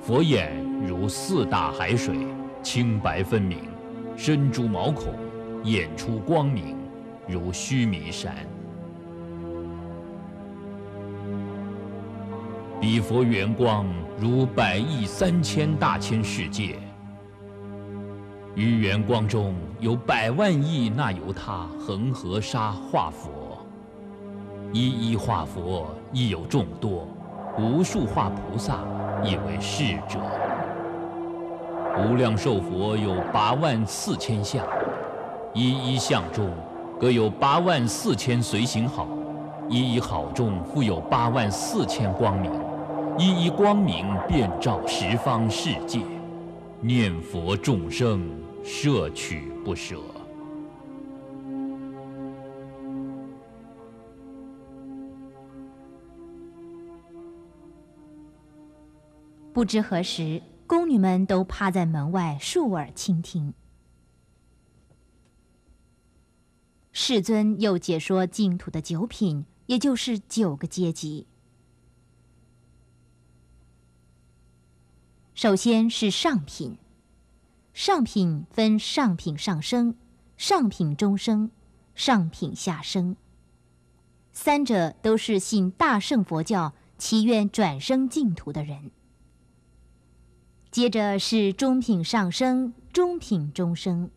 佛眼如四大海水，清白分明，身诸毛孔，眼出光明，如须弥山。彼佛圆光如百亿三千大千世界，于圆光中有百万亿那由他恒河沙化佛，一一化佛亦有众多，无数化菩萨。 亦为逝者。无量寿佛有八万四千相，一一相中各有八万四千随行好，一一好中复有八万四千光明，一一光明遍照十方世界，念佛众生摄取不舍。 不知何时，宫女们都趴在门外竖耳倾听。世尊又解说净土的九品，也就是九个阶级。首先是上品，上品分上品上生、上品中生、上品下生，三者都是信大乘佛教、祈愿转生净土的人。 接着是中品上生、中品中生，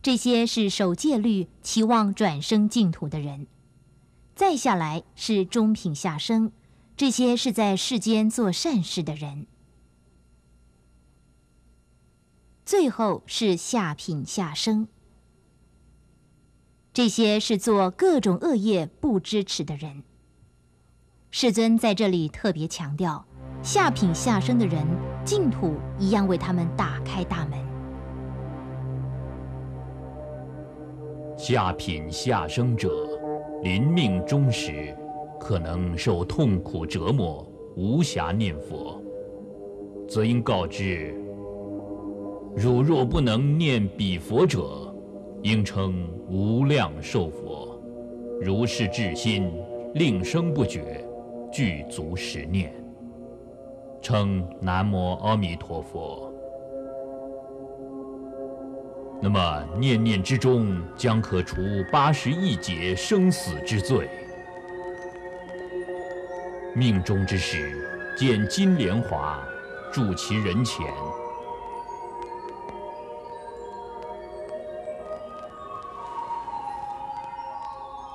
这些是守戒律、期望转生净土的人；再下来是中品下生，这些是在世间做善事的人；最后是下品下生，这些是做各种恶业不知耻的人。世尊在这里特别强调，下品下生的人。 净土一样为他们打开大门。下品下生者，临命终时，可能受痛苦折磨，无暇念佛，则应告知：汝若不能念彼佛者，应称无量寿佛。如是至心，令生不绝，具足十念。 称南无阿弥陀佛。那么念念之中，将可除八十亿劫生死之罪。命中之时，见金莲华，住其人前。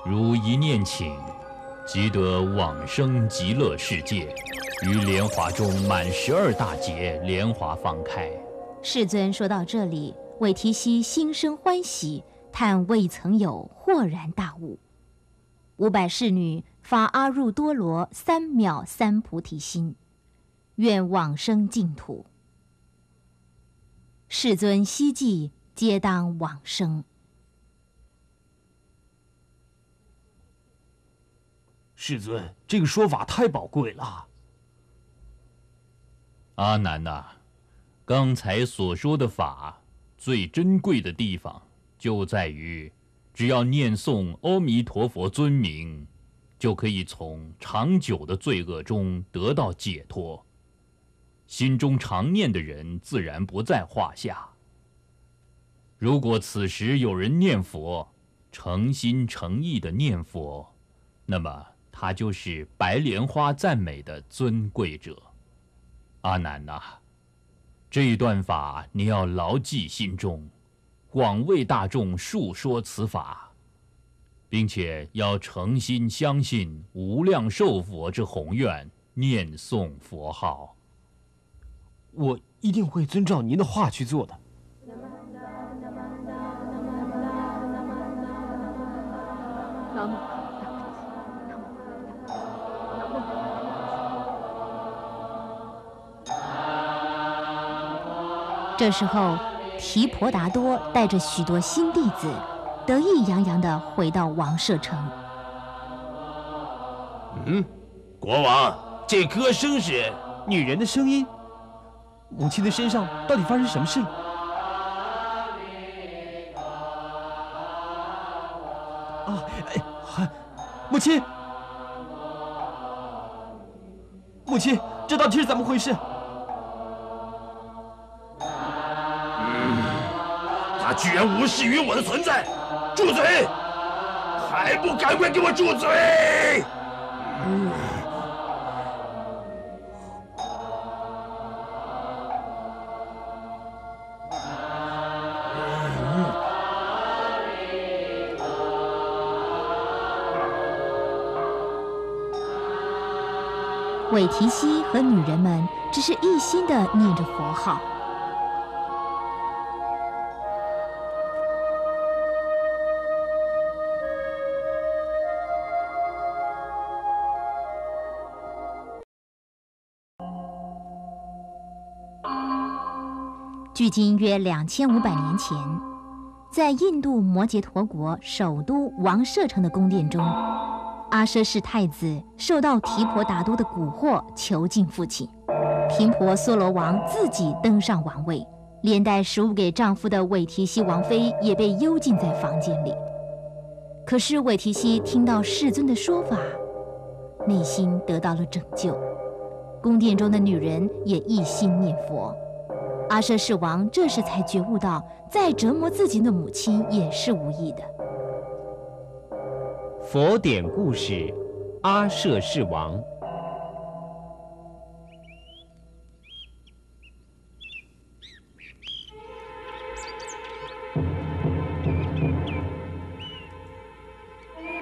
如一念请，即得往生极乐世界。 于莲华中满十二大劫，莲华方开。世尊说到这里，韦提希心生欢喜，叹未曾有，豁然大悟。五百侍女发阿耨多罗三藐三菩提心，愿往生净土。世尊希冀，皆当往生。世尊，这个说法太宝贵了。 阿难啊，刚才所说的法最珍贵的地方就在于，只要念诵阿弥陀佛尊名，就可以从长久的罪恶中得到解脱。心中常念的人自然不在话下。如果此时有人念佛，诚心诚意的念佛，那么他就是白莲花赞美的尊贵者。 阿难啊，这一段法你要牢记心中，广为大众述说此法，并且要诚心相信无量寿佛之宏愿，念诵佛号。我一定会遵照您的话去做的。嗯这时候，提婆达多带着许多新弟子，得意洋洋地回到王舍城。嗯，国王，这歌声是女人的声音。母亲的身上到底发生什么事了？啊，哎，母亲！ 母亲，这到底是怎么回事？嗯，他居然无视于我的存在！住嘴！还不赶快给我住嘴！嗯，韦提希和女人们只是一心地念着佛号。距今约两千五百年前，在印度摩羯陀国首都王舍城的宫殿中。 阿奢氏太子受到提婆达多的蛊惑，囚禁父亲。频婆娑罗王自己登上王位，连带食物给丈夫的韦提希王妃也被幽禁在房间里。可是韦提希听到世尊的说法，内心得到了拯救。宫殿中的女人也一心念佛。阿奢氏王这时才觉悟到，再折磨自己的母亲也是无益的。 佛典故事：阿舍世王。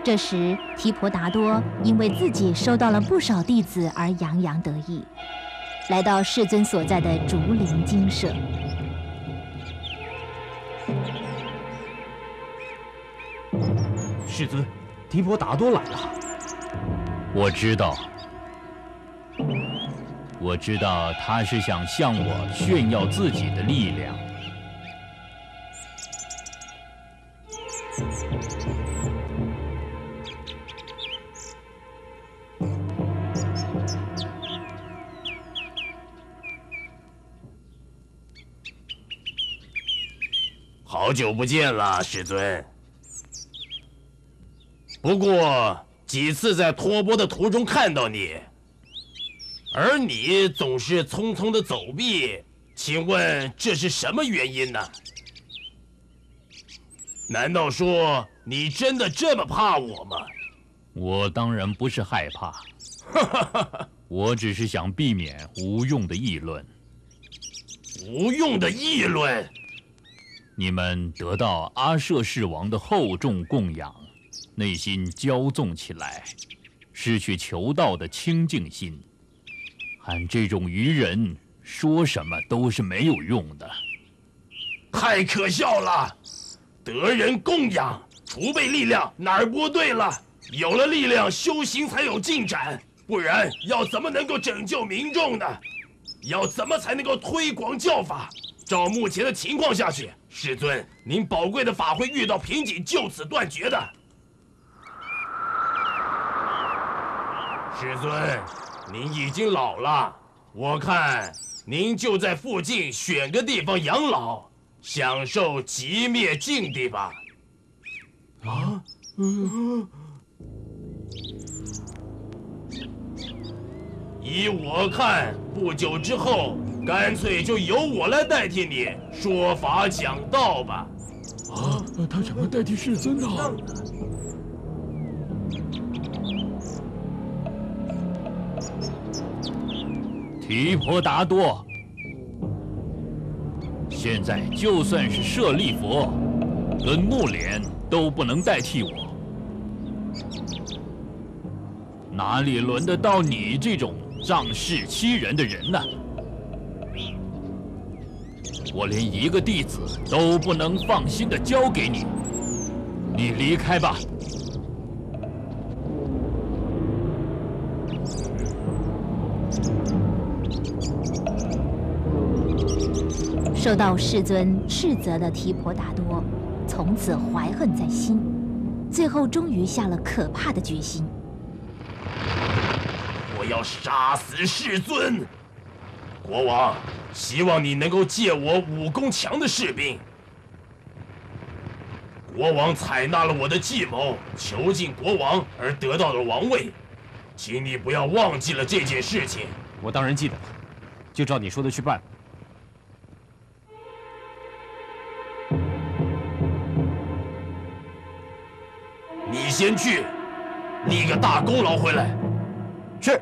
这时，提婆达多因为自己收到了不少弟子而洋洋得意，来到世尊所在的竹林精舍。 世尊，提婆达多来了。我知道，我知道他是想向我炫耀自己的力量。好久不见了，世尊。 不过几次在托钵的途中看到你，而你总是匆匆的走避，请问这是什么原因呢？难道说你真的这么怕我吗？我当然不是害怕，我只是想避免无用的议论。无用的议论，你们得到阿舍世王的厚重供养。 内心骄纵起来，失去求道的清净心，俺这种愚人说什么都是没有用的，太可笑了！得人供养，储备力量，哪儿不对了？有了力量，修行才有进展，不然要怎么能够拯救民众呢？要怎么才能够推广教法？照目前的情况下去，世尊，您宝贵的法会遇到瓶颈，就此断绝的。 世尊，您已经老了，我看您就在附近选个地方养老，享受极灭境地吧。啊，嗯，依我看，不久之后，干脆就由我来代替你说法讲道吧。啊，他想要代替世尊啊。 提婆达多，现在就算是舍利佛跟木莲都不能代替我，哪里轮得到你这种仗势欺人的人呢？我连一个弟子都不能放心的交给你，你离开吧。受到世尊斥责的提婆达多，从此怀恨在心，最后终于下了可怕的决心：我要杀死世尊！国王，希望你能够借我武功强的士兵。 国王采纳了我的计谋，囚禁国王而得到了王位，请你不要忘记了这件事情。我当然记得了，就照你说的去办。你先去，立个大功劳回来。是。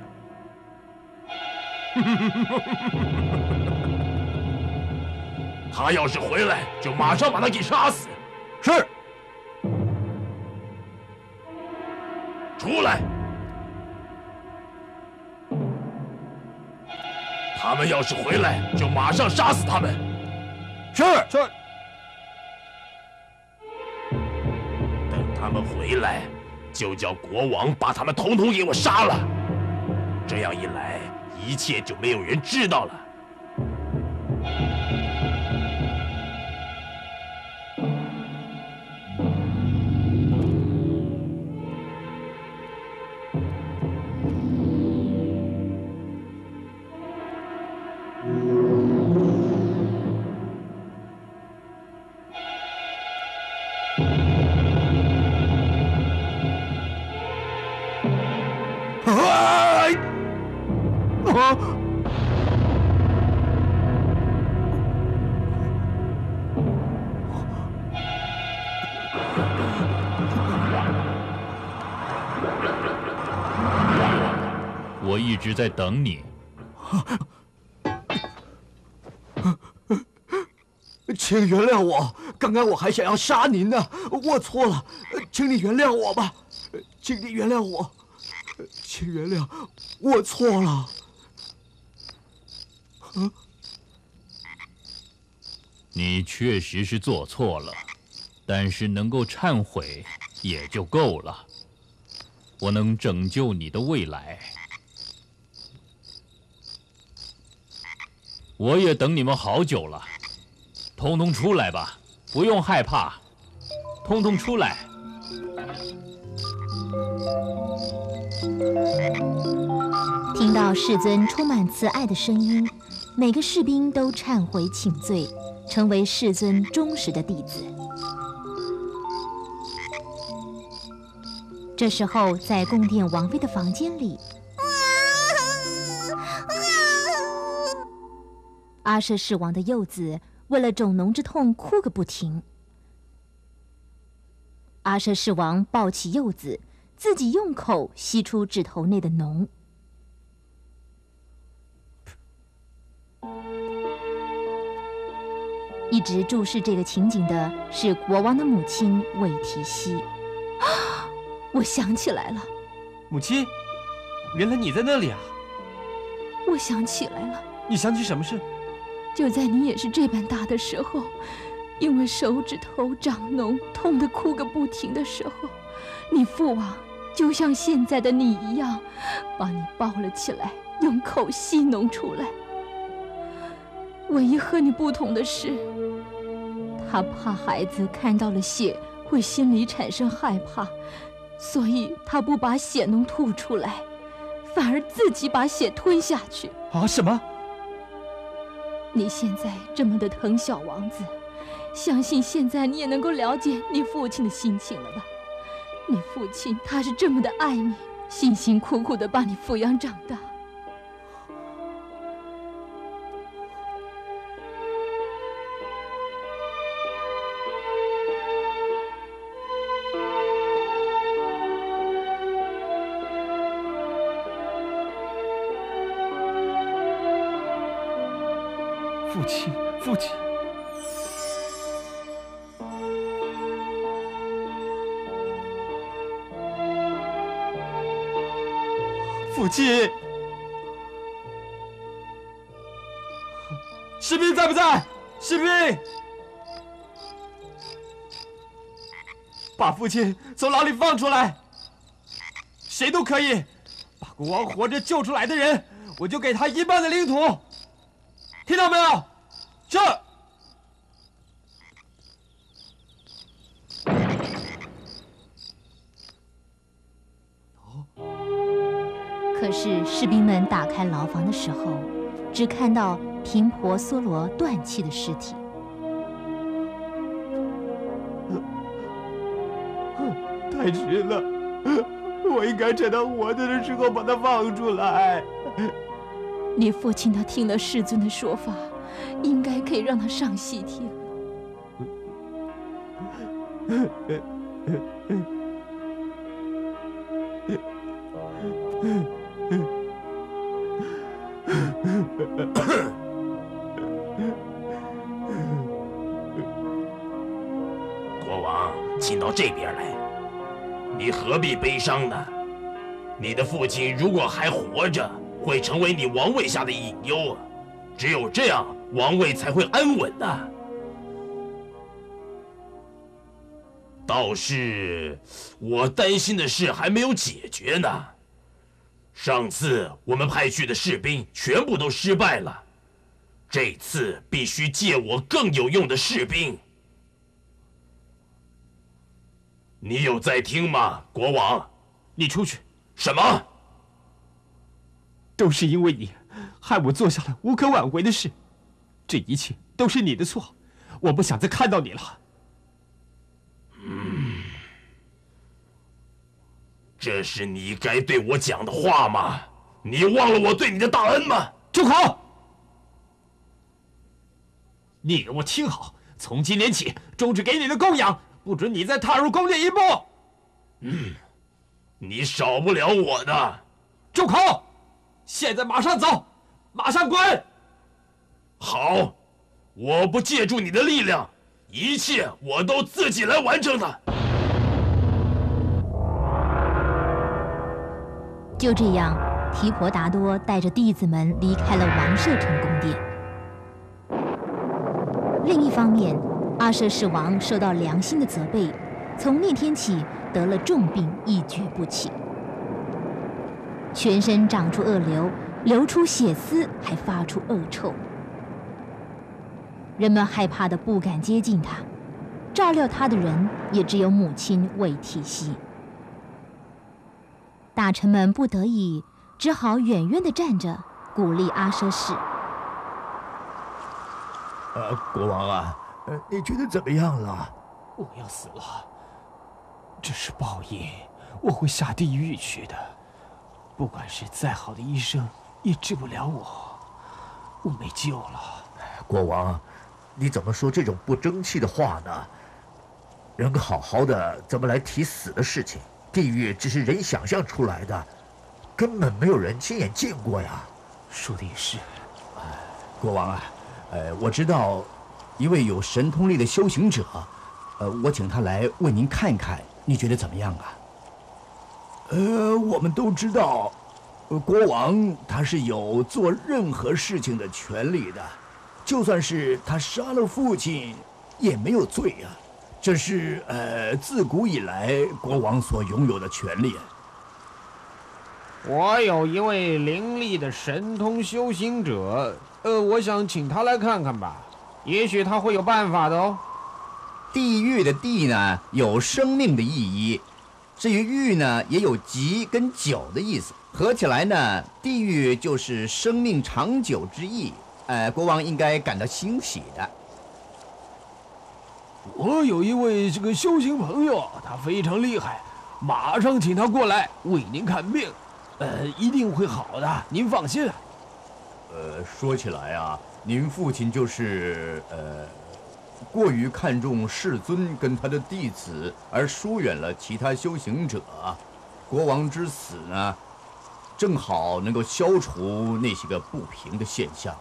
他要是回来，就马上把他给杀死。是。 出来！他们要是回来，就马上杀死他们。是是。等他们回来，就叫国王把他们统统给我杀了。这样一来，一切就没有人知道了。我一直在等你，请原谅我。刚刚我还想要杀您呢，我错了，请你原谅我吧，请你原谅我，请原谅，我错了。啊，你确实是做错了，但是能够忏悔也就够了。我能拯救你的未来。 我也等你们好久了，通通出来吧，不用害怕，通通出来。听到世尊充满慈爱的声音，每个士兵都忏悔请罪，成为世尊忠实的弟子。这时候，在宫殿王妃的房间里。 阿阇世王的幼子为了种脓之痛哭个不停。阿阇世王抱起幼子，自己用口吸出指头内的脓。一直注视这个情景的是国王的母亲韦提希。啊，我想起来了，母亲，原来你在那里啊！我想起来了，你想起什么事？ 就在你也是这般大的时候，因为手指头长脓，痛得哭个不停的时候，你父王就像现在的你一样，把你抱了起来，用口吸脓出来。唯一和你不同的是，他怕孩子看到了血会心里产生害怕，所以他不把血脓吐出来，反而自己把血吞下去。啊，什么？ 你现在这么的疼小王子，相信现在你也能够了解你父亲的心情了吧？你父亲他是这么的爱你，辛辛苦苦的把你抚养长大。父亲，父亲，父亲，士兵在不在？士兵，把父亲从牢里放出来，谁都可以，把国王活着救出来的人，我就给他一半的领土。 听到没有？这。可是士兵们打开牢房的时候，只看到频婆娑罗断气的尸体。 太迟了，我应该趁他活着的时候把他放出来。你父亲他听了世尊的说法，应该可以让他上西天。国王，请到这边来。 你何必悲伤呢？你的父亲如果还活着，会成为你王位下的隐忧啊！只有这样，王位才会安稳啊。倒是我担心的事还没有解决呢。上次我们派去的士兵全部都失败了，这次必须借我更有用的士兵。 你有在听吗，国王？你出去！什么？都是因为你，害我做下了无可挽回的事。这一切都是你的错，我不想再看到你了。嗯，这是你该对我讲的话吗？你忘了我对你的大恩吗？住口！你给我听好，从今天起终止给你的供养。 不准你再踏入宫殿一步！嗯，你少不了我的。住口！现在马上走，马上滚！好，我不借助你的力量，一切我都自己来完成的。就这样，提婆达多带着弟子们离开了王舍城宫殿。另一方面， 阿舍世王受到良心的责备，从那天起得了重病，一蹶不起，全身长出恶瘤，流出血丝，还发出恶臭。人们害怕的不敢接近他，照料他的人也只有母亲魏提西。大臣们不得已，只好远远地站着，鼓励阿舍世。呃，国王啊！ 呃，你觉得怎么样了？我要死了，这是报应，我会下地狱去的。不管是再好的医生，也治不了我，我没救了。国王，你怎么说这种不争气的话呢？人好好的，怎么来提死的事情？地狱只是人想象出来的，根本没有人亲眼见过呀。说的也是，国王啊，呃，我知道。 一位有神通力的修行者，呃，我请他来为您看一看，你觉得怎么样啊？呃，我们都知道，呃，国王他是有做任何事情的权利的，就算是他杀了父亲，也没有罪啊。这是呃自古以来国王所拥有的权利。我有一位灵力的神通修行者，呃，我想请他来看看吧。 也许他会有办法的哦。地狱的地呢，有生命的意义；至于狱呢，也有极跟久的意思。合起来呢，地狱就是生命长久之意。呃，国王应该感到欣喜的。我有一位这个修行朋友，他非常厉害，马上请他过来为您看病，呃，一定会好的，您放心。呃，说起来啊。 您父亲就是呃，过于看重世尊跟他的弟子，而疏远了其他修行者。国王之死呢，正好能够消除那些个不平的现象。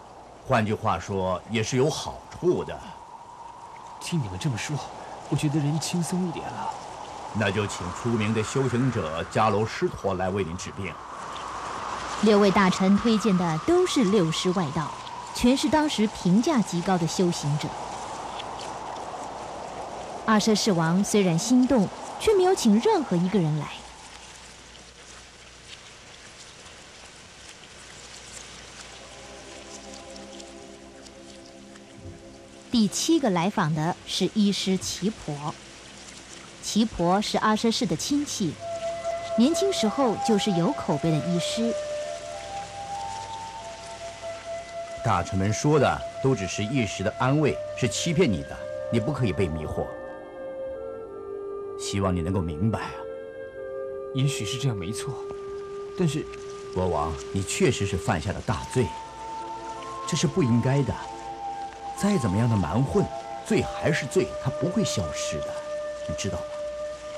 换句话说，也是有好处的。听你们这么说，我觉得人轻松一点了。那就请出名的修行者迦楼尸陀来为您治病。六位大臣推荐的都是六师外道。 全是当时评价极高的修行者。阿舍世王虽然心动，却没有请任何一个人来。第七个来访的是医师奇婆。奇婆是阿舍世的亲戚，年轻时候就是有口碑的医师，大臣们说的都只是一时的安慰，是欺骗你的，你不可以被迷惑。希望你能够明白啊。也许是这样没错，但是，国王，你确实是犯下了大罪，这是不应该的。再怎么样的蛮混，罪还是罪，它不会消失的，你知道吗？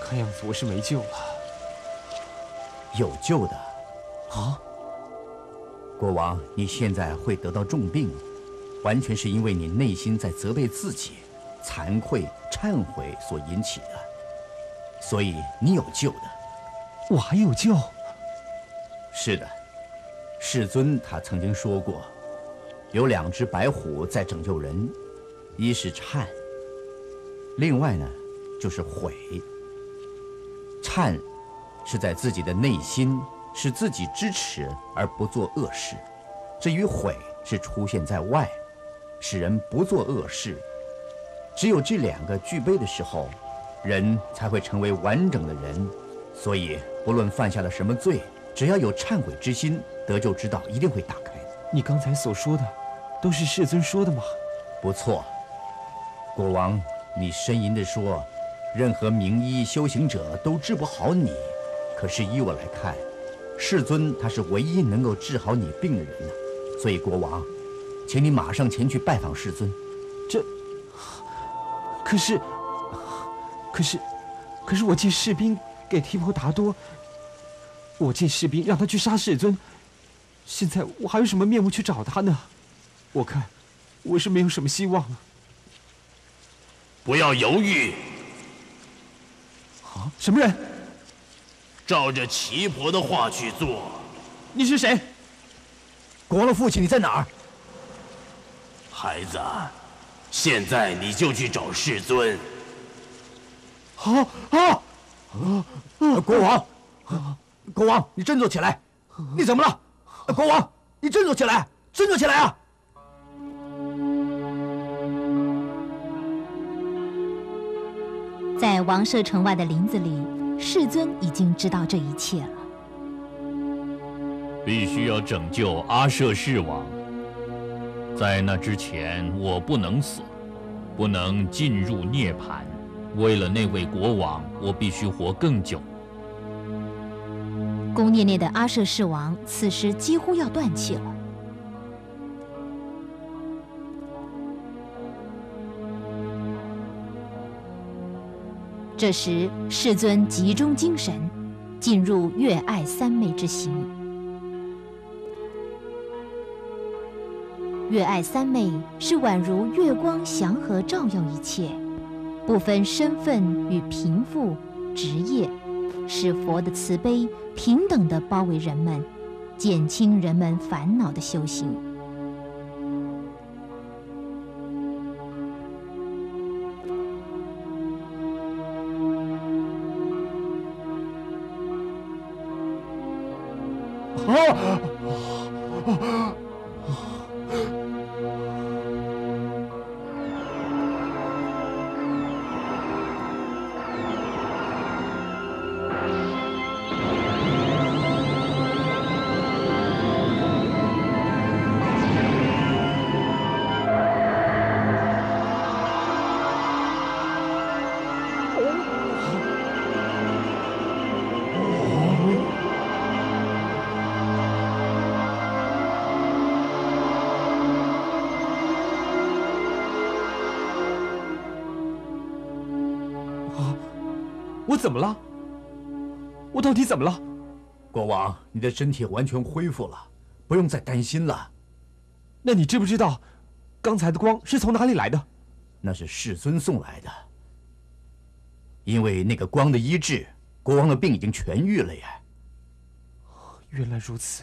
看样子我是没救了。 有救的，啊！国王，你现在会得到重病，完全是因为你内心在责备自己、惭愧、忏悔所引起的。所以你有救的，我还有救。是的，世尊他曾经说过，有两只白虎在拯救人，一是忏，另外呢就是悔。忏。 是在自己的内心，使自己支持而不做恶事；至于悔，是出现在外，使人不做恶事。只有这两个具备的时候，人才会成为完整的人。所以，不论犯下了什么罪，只要有忏悔之心，得救之道一定会打开。你刚才所说的，都是世尊说的吗？不错，国王，你呻吟地说，任何名医修行者都治不好你。 可是依我来看，世尊他是唯一能够治好你病的人呢、啊。所以国王，请你马上前去拜访世尊。这，可是，可是，可是我借士兵给提婆达多，我借士兵让他去杀世尊，现在我还有什么面目去找他呢？我看，我是没有什么希望了、啊。不要犹豫。啊，什么人？ 照着奇婆的话去做。你是谁？国王的父亲，你在哪儿？孩子，现在你就去找世尊。好，好，啊！国王，国王，你振作起来！你怎么了？国王，你振作起来，振作起来啊！ 在王舍城外的林子里，世尊已经知道这一切了。必须要拯救阿舍世王。在那之前，我不能死，不能进入涅槃。为了那位国王，我必须活更久。宫殿内的阿舍世王此时几乎要断气了。 这时，世尊集中精神，进入悦爱三昧之行。悦爱三昧是宛如月光祥和，照耀一切，不分身份与贫富、职业，使佛的慈悲平等地包围人们，减轻人们烦恼的修行。 怎么了？我到底怎么了？国王，你的身体完全恢复了，不用再担心了。那你知不知道，刚才的光是从哪里来的？那是世尊送来的。因为那个光的医治，国王的病已经痊愈了耶。原来如此。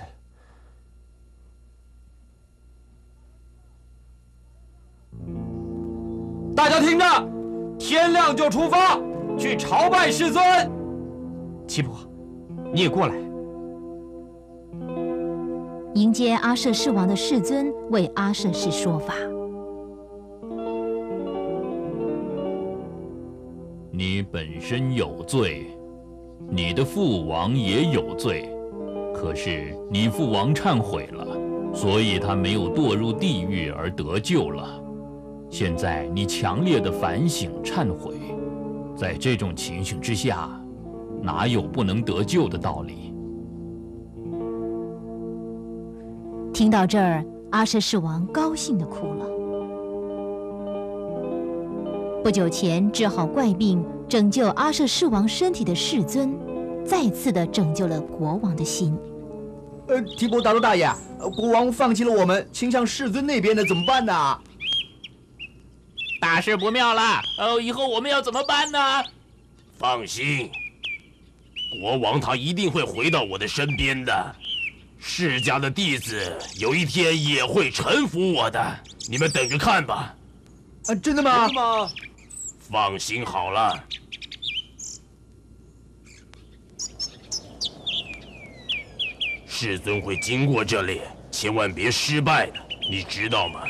大家听着，天亮就出发。 去朝拜世尊，七婆，你也过来。迎接阿舍世王的世尊为阿舍氏说法。你本身有罪，你的父王也有罪，可是你父王忏悔了，所以他没有堕入地狱而得救了。现在你强烈的反省忏悔，在这种情形之下，哪有不能得救的道理？听到这儿，阿阇世王高兴地哭了。不久前治好怪病、拯救阿阇世王身体的世尊，再次地拯救了国王的心。 呃，提婆达多大爷，国王放弃了我们，倾向世尊那边的，怎么办呢？大事不妙了！呃，以后我们要怎么办呢？放心，国王他一定会回到我的身边的，释迦的弟子有一天也会臣服我的，你们等着看吧。啊，真的吗？真的吗？放心好了。 世尊会经过这里，千万别失败的，你知道吗？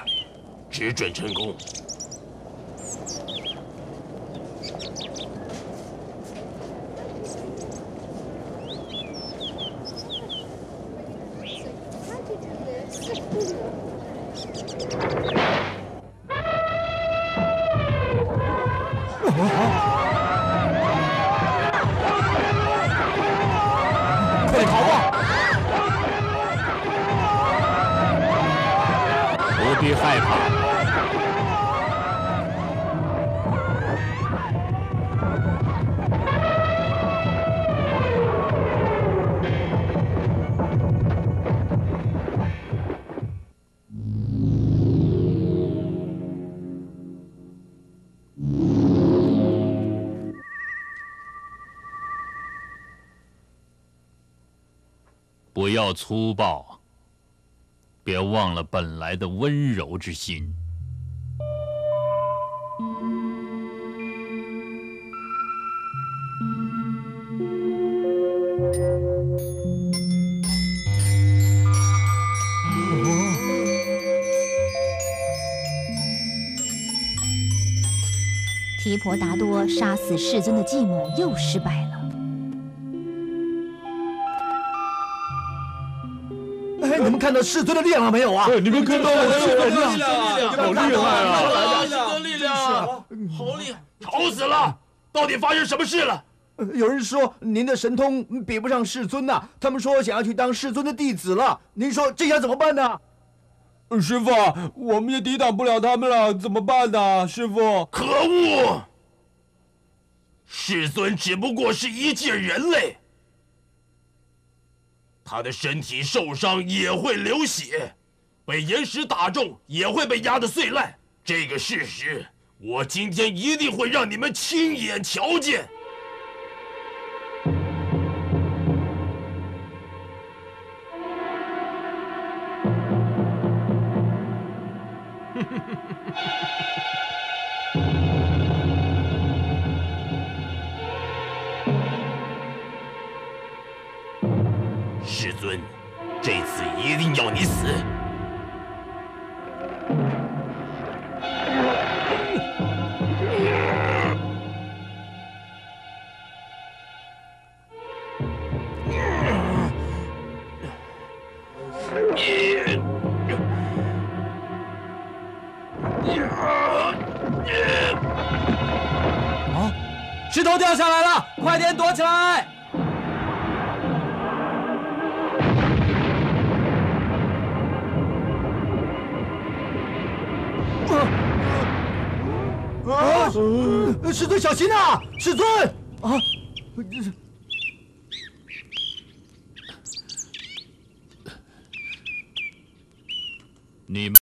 只准成功。快点逃啊！ 不必害怕，不要粗暴。 别忘了本来的温柔之心。提婆达多杀死世尊的计谋又失败了。 你们看到世尊的力量了没有啊？你们看到了世尊的力量，好厉害啊！世尊力量，好厉害！吵死了！到底发生什么事了？有人说您的神通比不上世尊呐，他们说想要去当世尊的弟子了。您说这下怎么办呢？师父，我们也抵挡不了他们了，怎么办呢？师父，可恶！世尊只不过是一介人类。 他的身体受伤也会流血，被岩石打中也会被压得碎烂。这个事实，我今天一定会让你们亲眼瞧见。世尊，这次一定要你死！啊！石头掉下来了，快点躲起来！ 啊！世尊，小心啊！世尊啊！